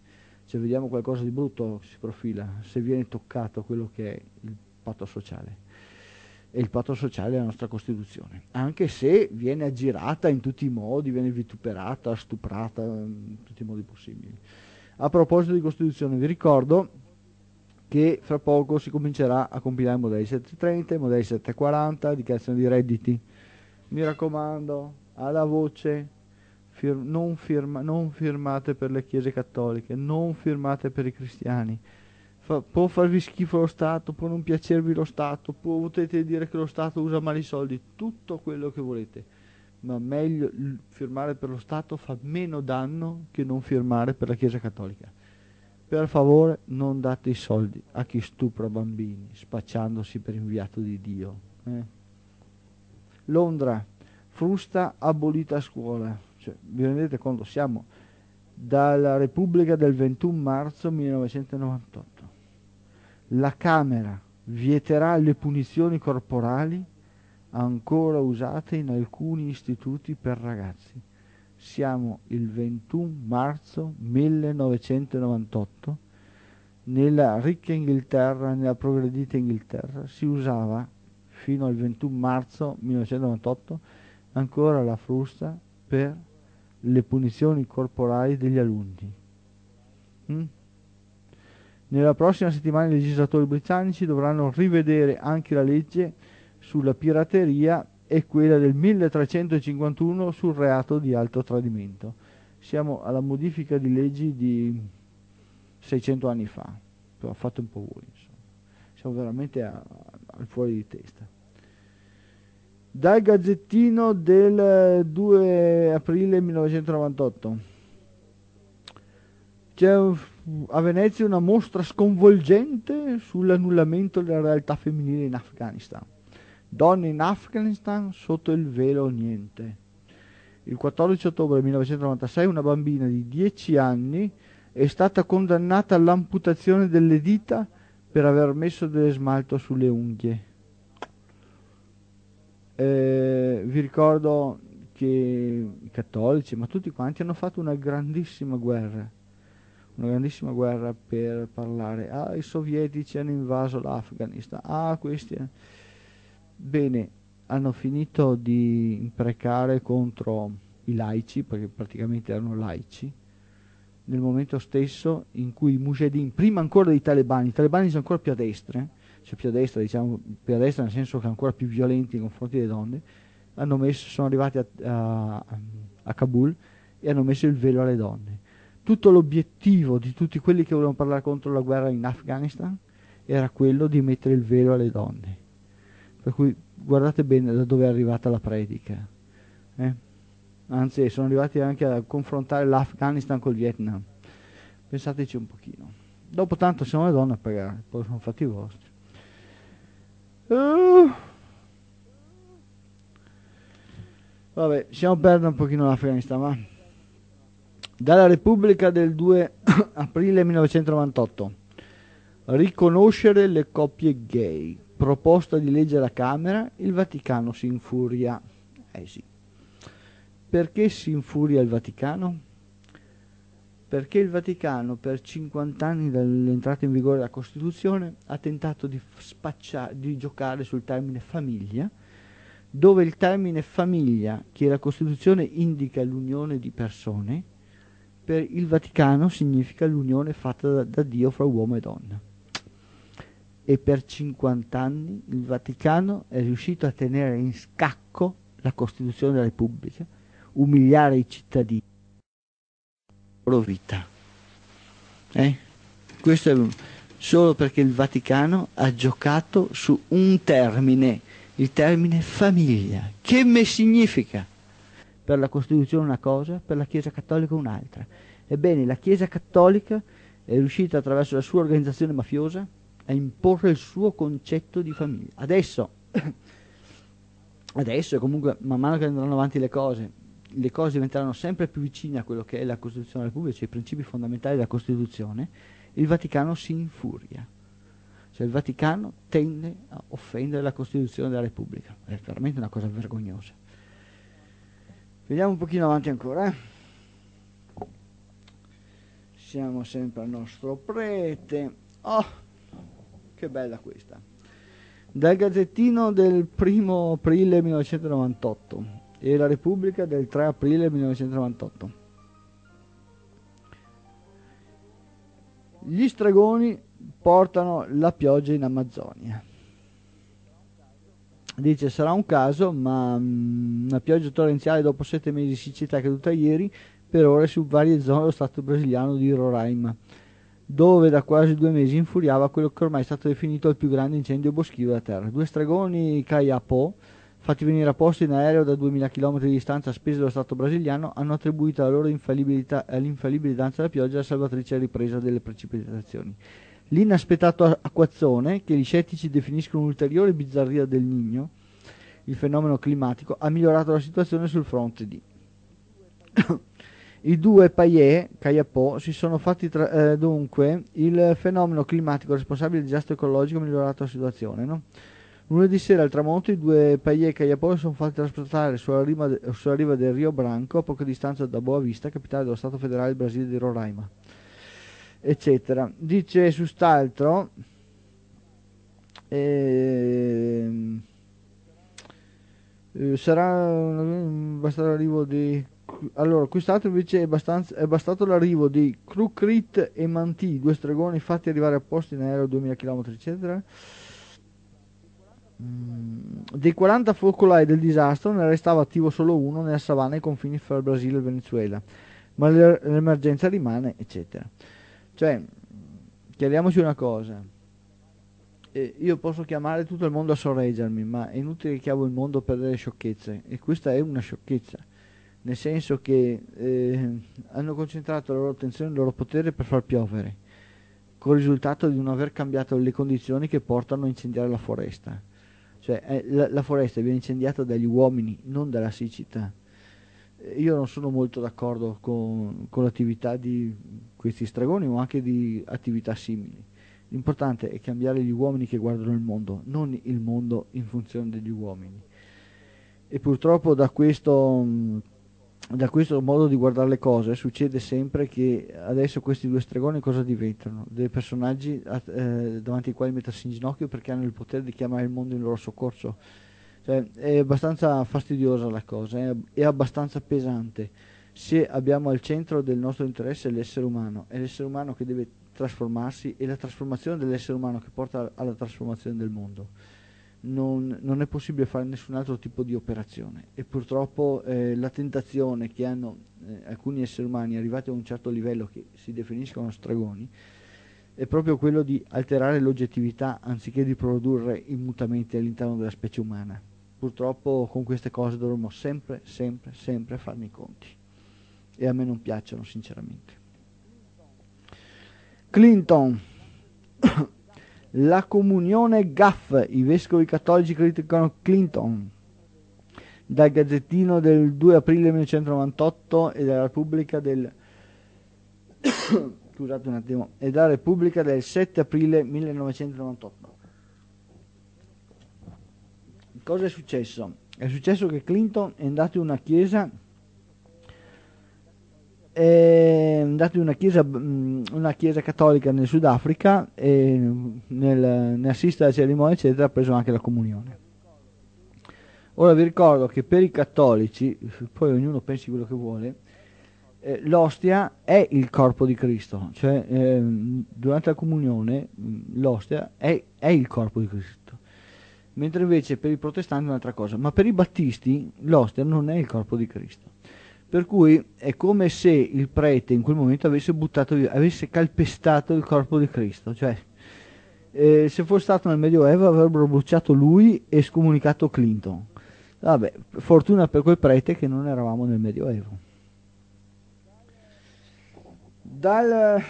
cioè, vediamo qualcosa di brutto si profila se viene toccato quello che è il patto sociale. E il patto sociale è la nostra Costituzione, anche se viene aggirata in tutti i modi, viene vituperata, stuprata in tutti i modi possibili. A proposito di Costituzione, vi ricordo che fra poco si comincerà a compilare i modelli 730, i modelli 740, dichiarazione di redditi. Mi raccomando, alla voce, non firmate per le chiese cattoliche, non firmate per i cristiani. Può farvi schifo lo Stato, può non piacervi lo Stato, potete dire che lo Stato usa male i soldi, tutto quello che volete, ma meglio firmare per lo Stato fa meno danno che non firmare per la chiesa cattolica. Per favore, non date i soldi a chi stupra bambini, spacciandosi per inviato di Dio. Londra, frusta abolita a scuola. Cioè, vi rendete conto, siamo dalla Repubblica del 21 marzo 1998. La Camera vieterà le punizioni corporali ancora usate in alcuni istituti per ragazzi. Siamo il 21 marzo 1998, nella ricca Inghilterra, nella progredita Inghilterra, si usava fino al 21 marzo 1998 ancora la frusta per le punizioni corporali degli alunni. Nella prossima settimana i legislatori britannici dovranno rivedere anche la legge sulla pirateria e quella del 1351 sul reato di alto tradimento. Siamo alla modifica di leggi di 600 anni fa, però fate un po' voi, insomma. Siamo veramente al fuori di testa. Dal Gazzettino del 2 aprile 1998. C'è a Venezia una mostra sconvolgente sull'annullamento della realtà femminile in Afghanistan. Donne in Afghanistan sotto il velo niente. Il 14 ottobre 1996 una bambina di 10 anni è stata condannata all'amputazione delle dita per aver messo dell'esmalto sulle unghie. Vi ricordo che i cattolici, ma tutti quanti, hanno fatto una grandissima guerra per parlare. Ah, i sovietici hanno invaso l'Afghanistan. Ah, questi... Bene, hanno finito di imprecare contro i laici, perché praticamente erano laici, nel momento stesso in cui i mujahideen, prima ancora dei talebani, i talebani sono ancora più a destra, cioè più a destra, diciamo, più a destra nel senso che ancora più violenti nei confronti delle donne, sono arrivati a Kabul e hanno messo il velo alle donne. Tutto l'obiettivo di tutti quelli che volevano parlare contro la guerra in Afghanistan era quello di mettere il velo alle donne. Per cui guardate bene da dove è arrivata la predica. Anzi, sono arrivati anche a confrontare l'Afghanistan col Vietnam. Pensateci un pochino. Dopo tanto siamo le donne a pagare, poi sono fatti i vostri. Vabbè, siamo perdendo un pochino l'Afghanistan, ma... Dalla Repubblica del 2 aprile 1998. Riconoscere le coppie gay. Proposta di legge alla Camera, il Vaticano si infuria. Sì. Perché si infuria il Vaticano? Perché il Vaticano per 50 anni dall'entrata in vigore della Costituzione ha tentato di giocare sul termine famiglia, dove il termine famiglia, che la Costituzione indica l'unione di persone, per il Vaticano significa l'unione fatta da Dio fra uomo e donna. E per 50 anni il Vaticano è riuscito a tenere in scacco la Costituzione della Repubblica, umiliare i cittadini, la loro vita. Questo è solo perché il Vaticano ha giocato su un termine, il termine famiglia. Che me significa? per la Costituzione una cosa, per la Chiesa Cattolica un'altra. Ebbene, la Chiesa Cattolica è riuscita attraverso la sua organizzazione mafiosa a imporre il suo concetto di famiglia. Adesso comunque, man mano che andranno avanti le cose diventeranno sempre più vicine a quello che è la Costituzione della Repubblica, cioè i principi fondamentali della Costituzione. Il Vaticano si infuria, cioè il Vaticano tende a offendere la Costituzione della Repubblica, è veramente una cosa vergognosa. Vediamo un pochino avanti ancora, Siamo sempre al nostro prete. Oh, che bella questa! Dal Gazzettino del 1 aprile 1998 e la Repubblica del 3 aprile 1998. Gli stregoni portano la pioggia in Amazzonia. Dice, sarà un caso, ma una pioggia torrenziale dopo 7 mesi di siccità è caduta ieri per ore su varie zone dello stato brasiliano di Roraima, dove da quasi 2 mesi infuriava quello che ormai è stato definito il più grande incendio boschivo della terra. 2 stregoni Caiapó, fatti venire apposta in aereo da 2000 km di distanza a spese dello stato brasiliano, hanno attribuito la loro infallibilità all'infallibile danza della pioggia, alla salvatrice ripresa delle precipitazioni. L'inaspettato acquazzone, che gli scettici definiscono un'ulteriore bizzarria del Niño, il fenomeno climatico, ha migliorato la situazione sul fronte di... I 2 Paiè, Caiapó, si sono fatti dunque il fenomeno climatico responsabile del disastro ecologico ha migliorato la situazione, no? Lunedì sera al tramonto i 2 Paiè e Caiapó sono fatti trasportare sulla riva del Rio Branco, a poca distanza da Boa Vista, capitale dello Stato federale del Brasile di Roraima, eccetera. Dice su st'altro quest'altro invece è bastato l'arrivo di Krucrit e Mantì, 2 stregoni fatti arrivare apposta in aereo 2000 km eccetera. Dei 40 focolai del disastro ne restava attivo solo uno nella savana ai confini fra il Brasile e il Venezuela, ma l'emergenza rimane eccetera. Cioè, chiariamoci una cosa, io posso chiamare tutto il mondo a sorreggermi, ma è inutile che chiamo il mondo per delle sciocchezze, e questa è una sciocchezza, nel senso che hanno concentrato la loro attenzione e il loro potere per far piovere, con il risultato di non aver cambiato le condizioni che portano a incendiare la foresta. Cioè la foresta viene incendiata dagli uomini, non dalla siccità. Io non sono molto d'accordo con l'attività di questi stregoni o anche di attività simili. L'importante è cambiare gli uomini che guardano il mondo, non il mondo in funzione degli uomini. E purtroppo da questo modo di guardare le cose succede sempre che adesso questi 2 stregoni cosa diventano? Dei personaggi davanti ai quali mettersi in ginocchio perché hanno il potere di chiamare il mondo in loro soccorso. Cioè, è abbastanza fastidiosa la cosa, è abbastanza pesante se abbiamo al centro del nostro interesse l'essere umano. È l'essere umano che deve trasformarsi e la trasformazione dell'essere umano che porta alla trasformazione del mondo. Non è possibile fare nessun altro tipo di operazione, e purtroppo la tentazione che hanno alcuni esseri umani arrivati a un certo livello che si definiscono stregoni è proprio quello di alterare l'oggettività anziché di produrre i mutamenti all'interno della specie umana. Purtroppo con queste cose dovremmo sempre, sempre, sempre farne i conti, e a me non piacciono sinceramente. Clinton. La comunione gaff, i vescovi cattolici criticano Clinton. Dal Gazzettino del 2 aprile 1998 e dalla Repubblica del scusate un attimo, e dalla Repubblica del 7 aprile 1998. Cosa è successo? È successo che Clinton è andato in una chiesa cattolica nel Sudafrica e nell'assista alla cerimonia eccetera ha preso anche la comunione. Ora vi ricordo che per i cattolici, poi ognuno pensi quello che vuole, l'ostia è il corpo di Cristo, cioè durante la comunione l'ostia è il corpo di Cristo, mentre invece per i protestanti è un'altra cosa, ma per i battisti l'ostia non è il corpo di Cristo. Per cui è come se il prete in quel momento avesse calpestato il corpo di Cristo. Cioè, se fosse stato nel Medioevo avrebbero bruciato lui e scomunicato Clinton. Vabbè, fortuna per quel prete che non eravamo nel Medioevo. Dal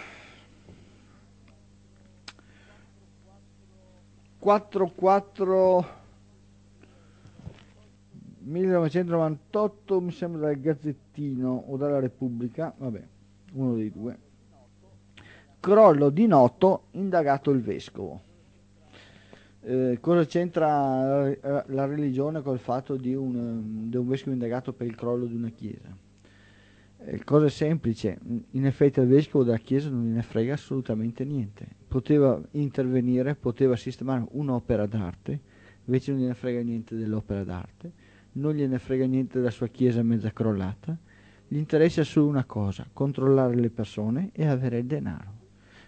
1998 mi sembra dal Gazzettino o dalla Repubblica, vabbè, uno dei due. Crollo di Noto, indagato il vescovo. Cosa c'entra la religione col fatto di un vescovo indagato per il crollo di una chiesa? Cosa semplice, in effetti al vescovo della chiesa non gliene frega assolutamente niente. Poteva intervenire, poteva sistemare un'opera d'arte, invece non gliene frega niente dell'opera d'arte, non gliene frega niente della sua chiesa mezza crollata. Gli interessa solo una cosa, controllare le persone e avere il denaro.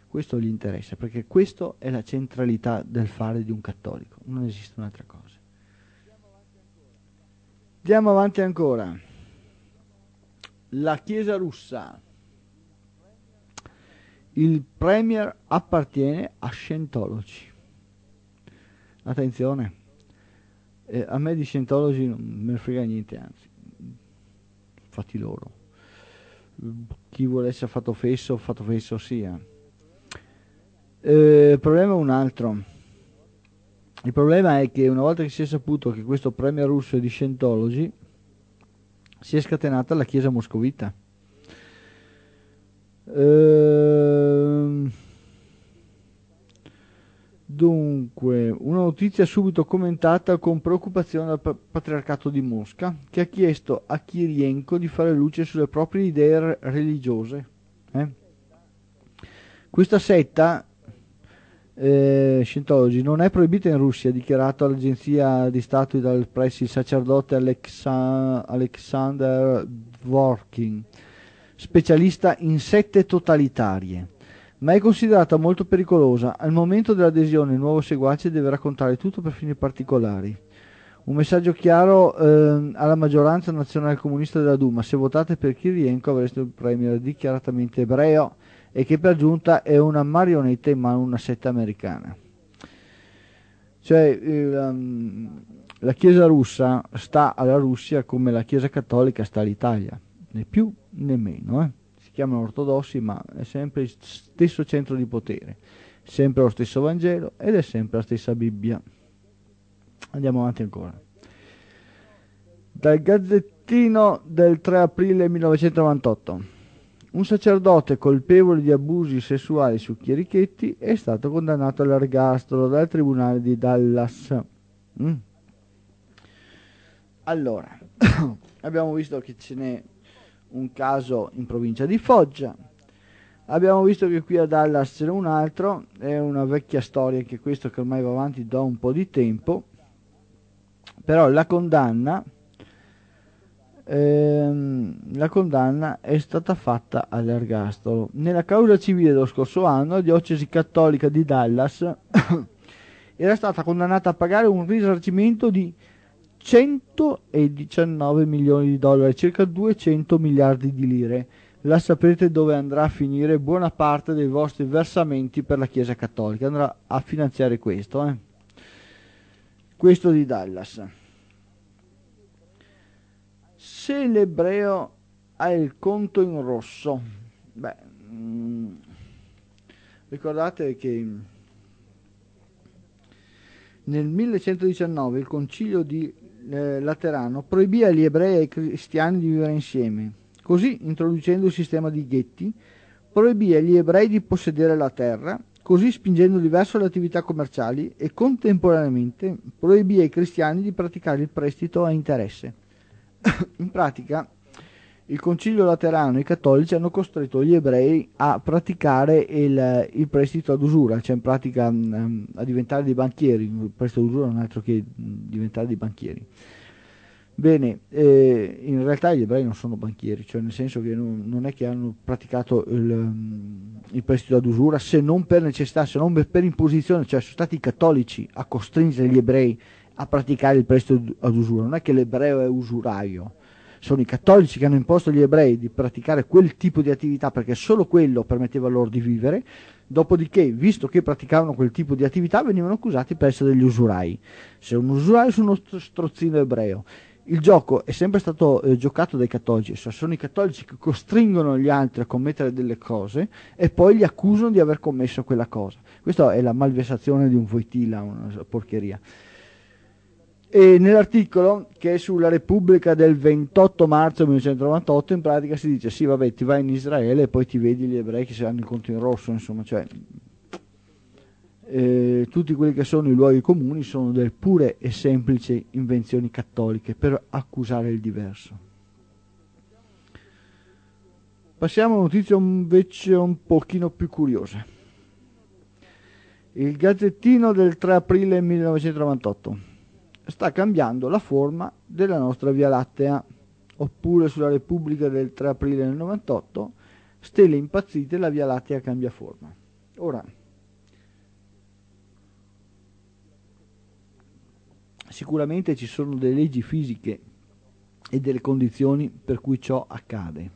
Questo gli interessa, perché questa è la centralità del fare di un cattolico, non esiste un'altra cosa. Andiamo avanti ancora. La Chiesa russa. Il premier appartiene a Scientologi. Attenzione, a me di Scientologi non me ne frega niente, anzi, fatti loro. Chi vuole essere fatto fesso sia. Il problema è un altro. Il problema è che una volta che si è saputo che questo premier russo è di Scientologi, si è scatenata la chiesa moscovita. Dunque, una notizia subito commentata con preoccupazione dal patriarcato di Mosca, che ha chiesto a Kirienko di fare luce sulle proprie idee religiose. Questa setta Scientologi non è proibita in Russia, ha dichiarato all'agenzia di Stato dal pressi il sacerdote Alexander Dvorkin, specialista in sette totalitarie, ma è considerata molto pericolosa. Al momento dell'adesione il nuovo seguace deve raccontare tutto per fini particolari. Un messaggio chiaro alla maggioranza nazionale comunista della Duma: se votate per Kirienko avreste un premier dichiaratamente ebreo e che per giunta è una marionetta in mano a una setta americana. Cioè la Chiesa russa sta alla Russia come la Chiesa cattolica sta all'Italia, né più né meno. Si chiamano ortodossi, ma è sempre il stesso centro di potere, sempre lo stesso Vangelo ed è sempre la stessa Bibbia. Andiamo avanti ancora. Dal Gazzettino del 3 aprile 1998. Un sacerdote colpevole di abusi sessuali su chierichetti è stato condannato all'ergastolo dal tribunale di Dallas. Allora, abbiamo visto che ce n'è un caso in provincia di Foggia, abbiamo visto che qui a Dallas c'è un altro, è una vecchia storia anche questo che ormai va avanti da un po' di tempo, però la condanna è stata fatta all'ergastolo. Nella causa civile dello scorso anno la diocesi cattolica di Dallas era stata condannata a pagare un risarcimento di 119 milioni di dollari, circa 200 miliardi di lire. La sapete dove andrà a finire buona parte dei vostri versamenti per la Chiesa cattolica? Andrà a finanziare questo, questo di Dallas. Se l'ebreo ha il conto in rosso, beh, ricordate che nel 1119 il Concilio Laterano proibì agli ebrei e ai cristiani di vivere insieme, così introducendo il sistema di ghetti, proibì agli ebrei di possedere la terra, così spingendoli verso le attività commerciali e contemporaneamente proibì ai cristiani di praticare il prestito a interesse. In pratica il Concilio Laterano e i cattolici hanno costretto gli ebrei a praticare il prestito ad usura, cioè in pratica a diventare dei banchieri. Il prestito ad usura non è altro che diventare dei banchieri. Bene, in realtà gli ebrei non sono banchieri, cioè nel senso che non è che hanno praticato il prestito ad usura se non per necessità, se non per imposizione, cioè sono stati i cattolici a costringere gli ebrei a praticare il prestito ad usura. Non è che l'ebreo è usuraio, sono i cattolici che hanno imposto agli ebrei di praticare quel tipo di attività perché solo quello permetteva loro di vivere, dopodiché, visto che praticavano quel tipo di attività, venivano accusati per essere degli usurai. Se un usuraio, sono uno strozzino ebreo, Il gioco è sempre stato giocato dai cattolici, cioè sono i cattolici che costringono gli altri a commettere delle cose e poi li accusano di aver commesso quella cosa. Questa è la malversazione di un voitila, una porcheria. E nell'articolo che è sulla Repubblica del 28 marzo 1998 in pratica si dice sì vabbè ti vai in Israele e poi ti vedi gli ebrei che si hanno il conto in rosso, insomma, cioè tutti quelli che sono i luoghi comuni sono delle pure e semplici invenzioni cattoliche per accusare il diverso. Passiamo a una notizia invece un pochino più curiosa. Il Gazzettino del 3 aprile 1998 sta cambiando la forma della nostra Via Lattea, oppure sulla Repubblica del 3 aprile del 98 stelle impazzite la Via Lattea cambia forma. Ora, sicuramente ci sono delle leggi fisiche e delle condizioni per cui ciò accade,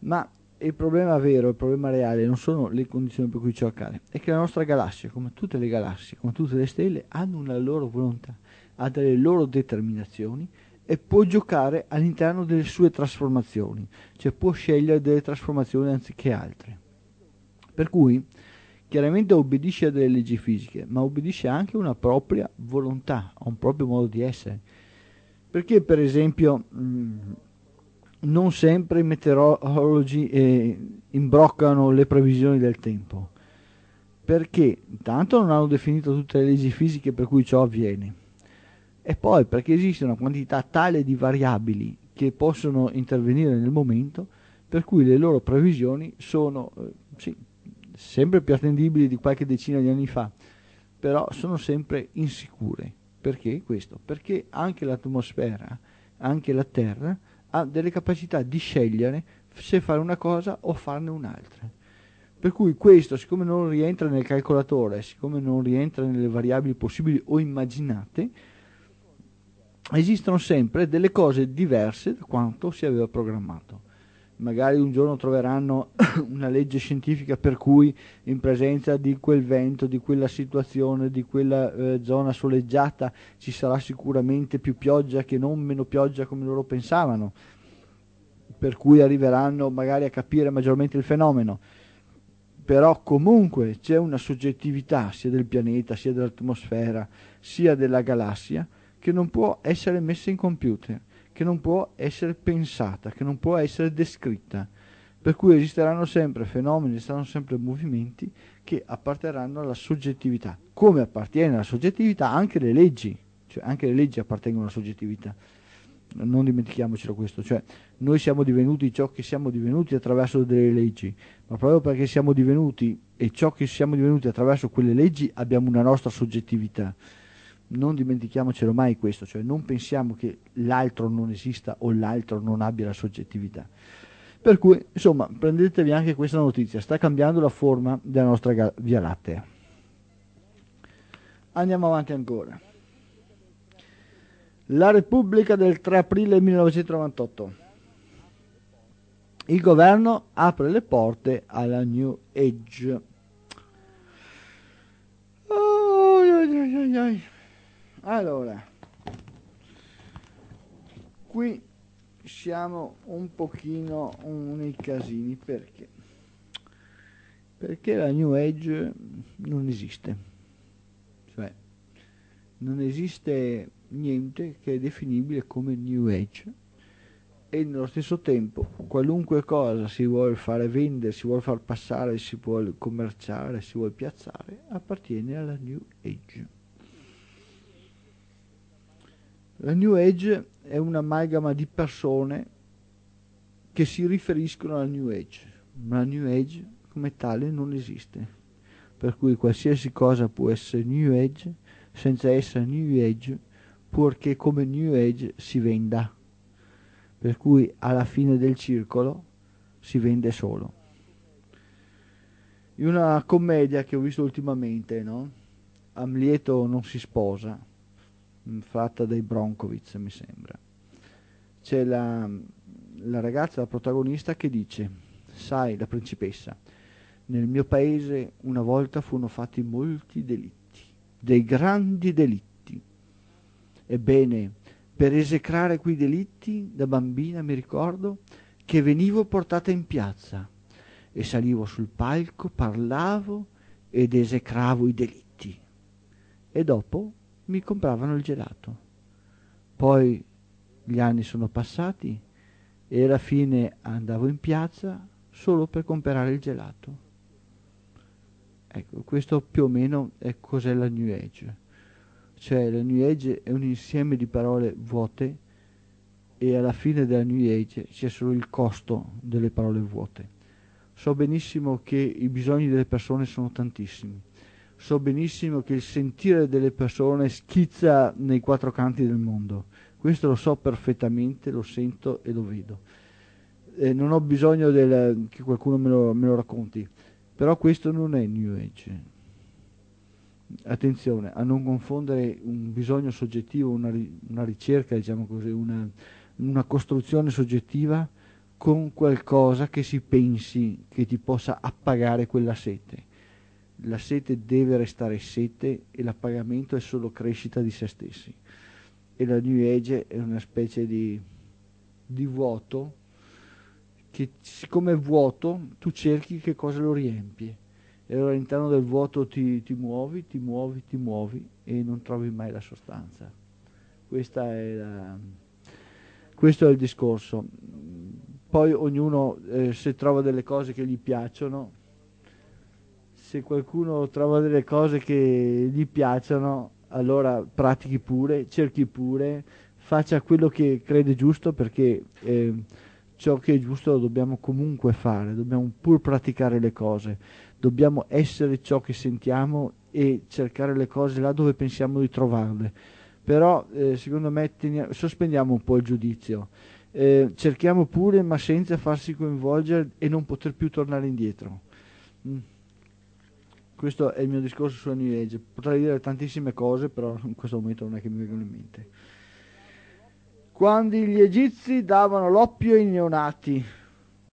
ma il problema vero, il problema reale non sono le condizioni per cui ciò accade, è che la nostra galassia, come tutte le galassie, come tutte le stelle, hanno una loro volontà, ha delle loro determinazioni e può giocare all'interno delle sue trasformazioni, cioè può scegliere delle trasformazioni anziché altre, per cui chiaramente obbedisce a delle leggi fisiche, ma obbedisce anche a una propria volontà, a un proprio modo di essere. Perché per esempio non sempre i meteorologi imbroccano le previsioni del tempo? Perché intanto non hanno definito tutte le leggi fisiche per cui ciò avviene, e poi perché esiste una quantità tale di variabili che possono intervenire nel momento, per cui le loro previsioni sono sempre più attendibili di qualche decina di anni fa, però sono sempre insicure. Perché questo? Perché anche l'atmosfera, anche la Terra ha delle capacità di scegliere se fare una cosa o farne un'altra, per cui questo, siccome non rientra nel calcolatore, siccome non rientra nelle variabili possibili o immaginate, esistono sempre delle cose diverse da quanto si aveva programmato. Magari un giorno troveranno una legge scientifica per cui in presenza di quel vento, di quella situazione, di quella zona soleggiata ci sarà sicuramente più pioggia che non meno pioggia come loro pensavano, per cui arriveranno magari a capire maggiormente il fenomeno, però comunque c'è una soggettività sia del pianeta, sia dell'atmosfera, sia della galassia che non può essere messa in computer, che non può essere pensata, che non può essere descritta, per cui esisteranno sempre fenomeni, saranno sempre movimenti che apparterranno alla soggettività, come appartiene alla soggettività anche le leggi, cioè anche le leggi appartengono alla soggettività, non dimentichiamocelo questo, cioè noi siamo divenuti ciò che siamo divenuti attraverso delle leggi, ma proprio perché siamo divenuti e ciò che siamo divenuti attraverso quelle leggi abbiamo una nostra soggettività. Non dimentichiamocelo mai questo, cioè non pensiamo che l'altro non esista o l'altro non abbia la soggettività. Per cui, insomma, prendetevi anche questa notizia, sta cambiando la forma della nostra Via Lattea. Andiamo avanti ancora. La Repubblica del 3 aprile 1998. Il governo apre le porte alla New Age. Allora, qui siamo un pochino nei casini, perché la New Age non esiste, cioè non esiste niente che è definibile come New Age e nello stesso tempo qualunque cosa si vuole fare vendere, si vuole far passare, si vuole commerciare, si vuole piazzare appartiene alla New Age. La New Age è un'amalgama di persone che si riferiscono alla New Age, ma la New Age come tale non esiste, per cui qualsiasi cosa può essere New Age senza essere New Age, purché come New Age si venda, per cui alla fine del circolo si vende solo. In una commedia che ho visto ultimamente, no? Amleto non si sposa, fatta dai Bronkowitz mi sembra, c'è la ragazza, la protagonista, che dice sai, la principessa, nel mio paese una volta furono fatti molti delitti, dei grandi delitti, ebbene per esecrare quei delitti, da bambina mi ricordo che venivo portata in piazza e salivo sul palco, parlavo ed esecravo i delitti. E dopo mi compravano il gelato. Poi gli anni sono passati e alla fine andavo in piazza solo per comprare il gelato. Ecco, questo più o meno è cos'è la New Age. Cioè la New Age è un insieme di parole vuote e alla fine della New Age c'è solo il costo delle parole vuote. So benissimo che i bisogni delle persone sono tantissimi. So benissimo che il sentire delle persone schizza nei quattro canti del mondo. Questo lo so perfettamente, lo sento e lo vedo. Non ho bisogno che qualcuno me lo racconti. Però questo non è New Age. Attenzione a non confondere un bisogno soggettivo, una ricerca, diciamo così, una costruzione soggettiva con qualcosa che si pensi che ti possa appagare quella sete. La sete deve restare sete e l'appagamento è solo crescita di se stessi. E la New Age è una specie di vuoto che, siccome è vuoto, tu cerchi che cosa lo riempie. E allora all'interno del vuoto ti muovi e non trovi mai la sostanza. Questo è il discorso. Poi ognuno se trova delle cose che gli piacciono, se qualcuno trova delle cose che gli piacciono, allora pratichi pure, cerchi pure, faccia quello che crede giusto, perché ciò che è giusto lo dobbiamo comunque fare, dobbiamo pur praticare le cose, dobbiamo essere ciò che sentiamo e cercare le cose là dove pensiamo di trovarle. Però secondo me sospendiamo un po' il giudizio, cerchiamo pure ma senza farsi coinvolgere e non poter più tornare indietro. Questo è il mio discorso sulla New Age. Potrei dire tantissime cose, però in questo momento non è che mi vengono in mente. Quando gli egizi davano l'oppio ai neonati,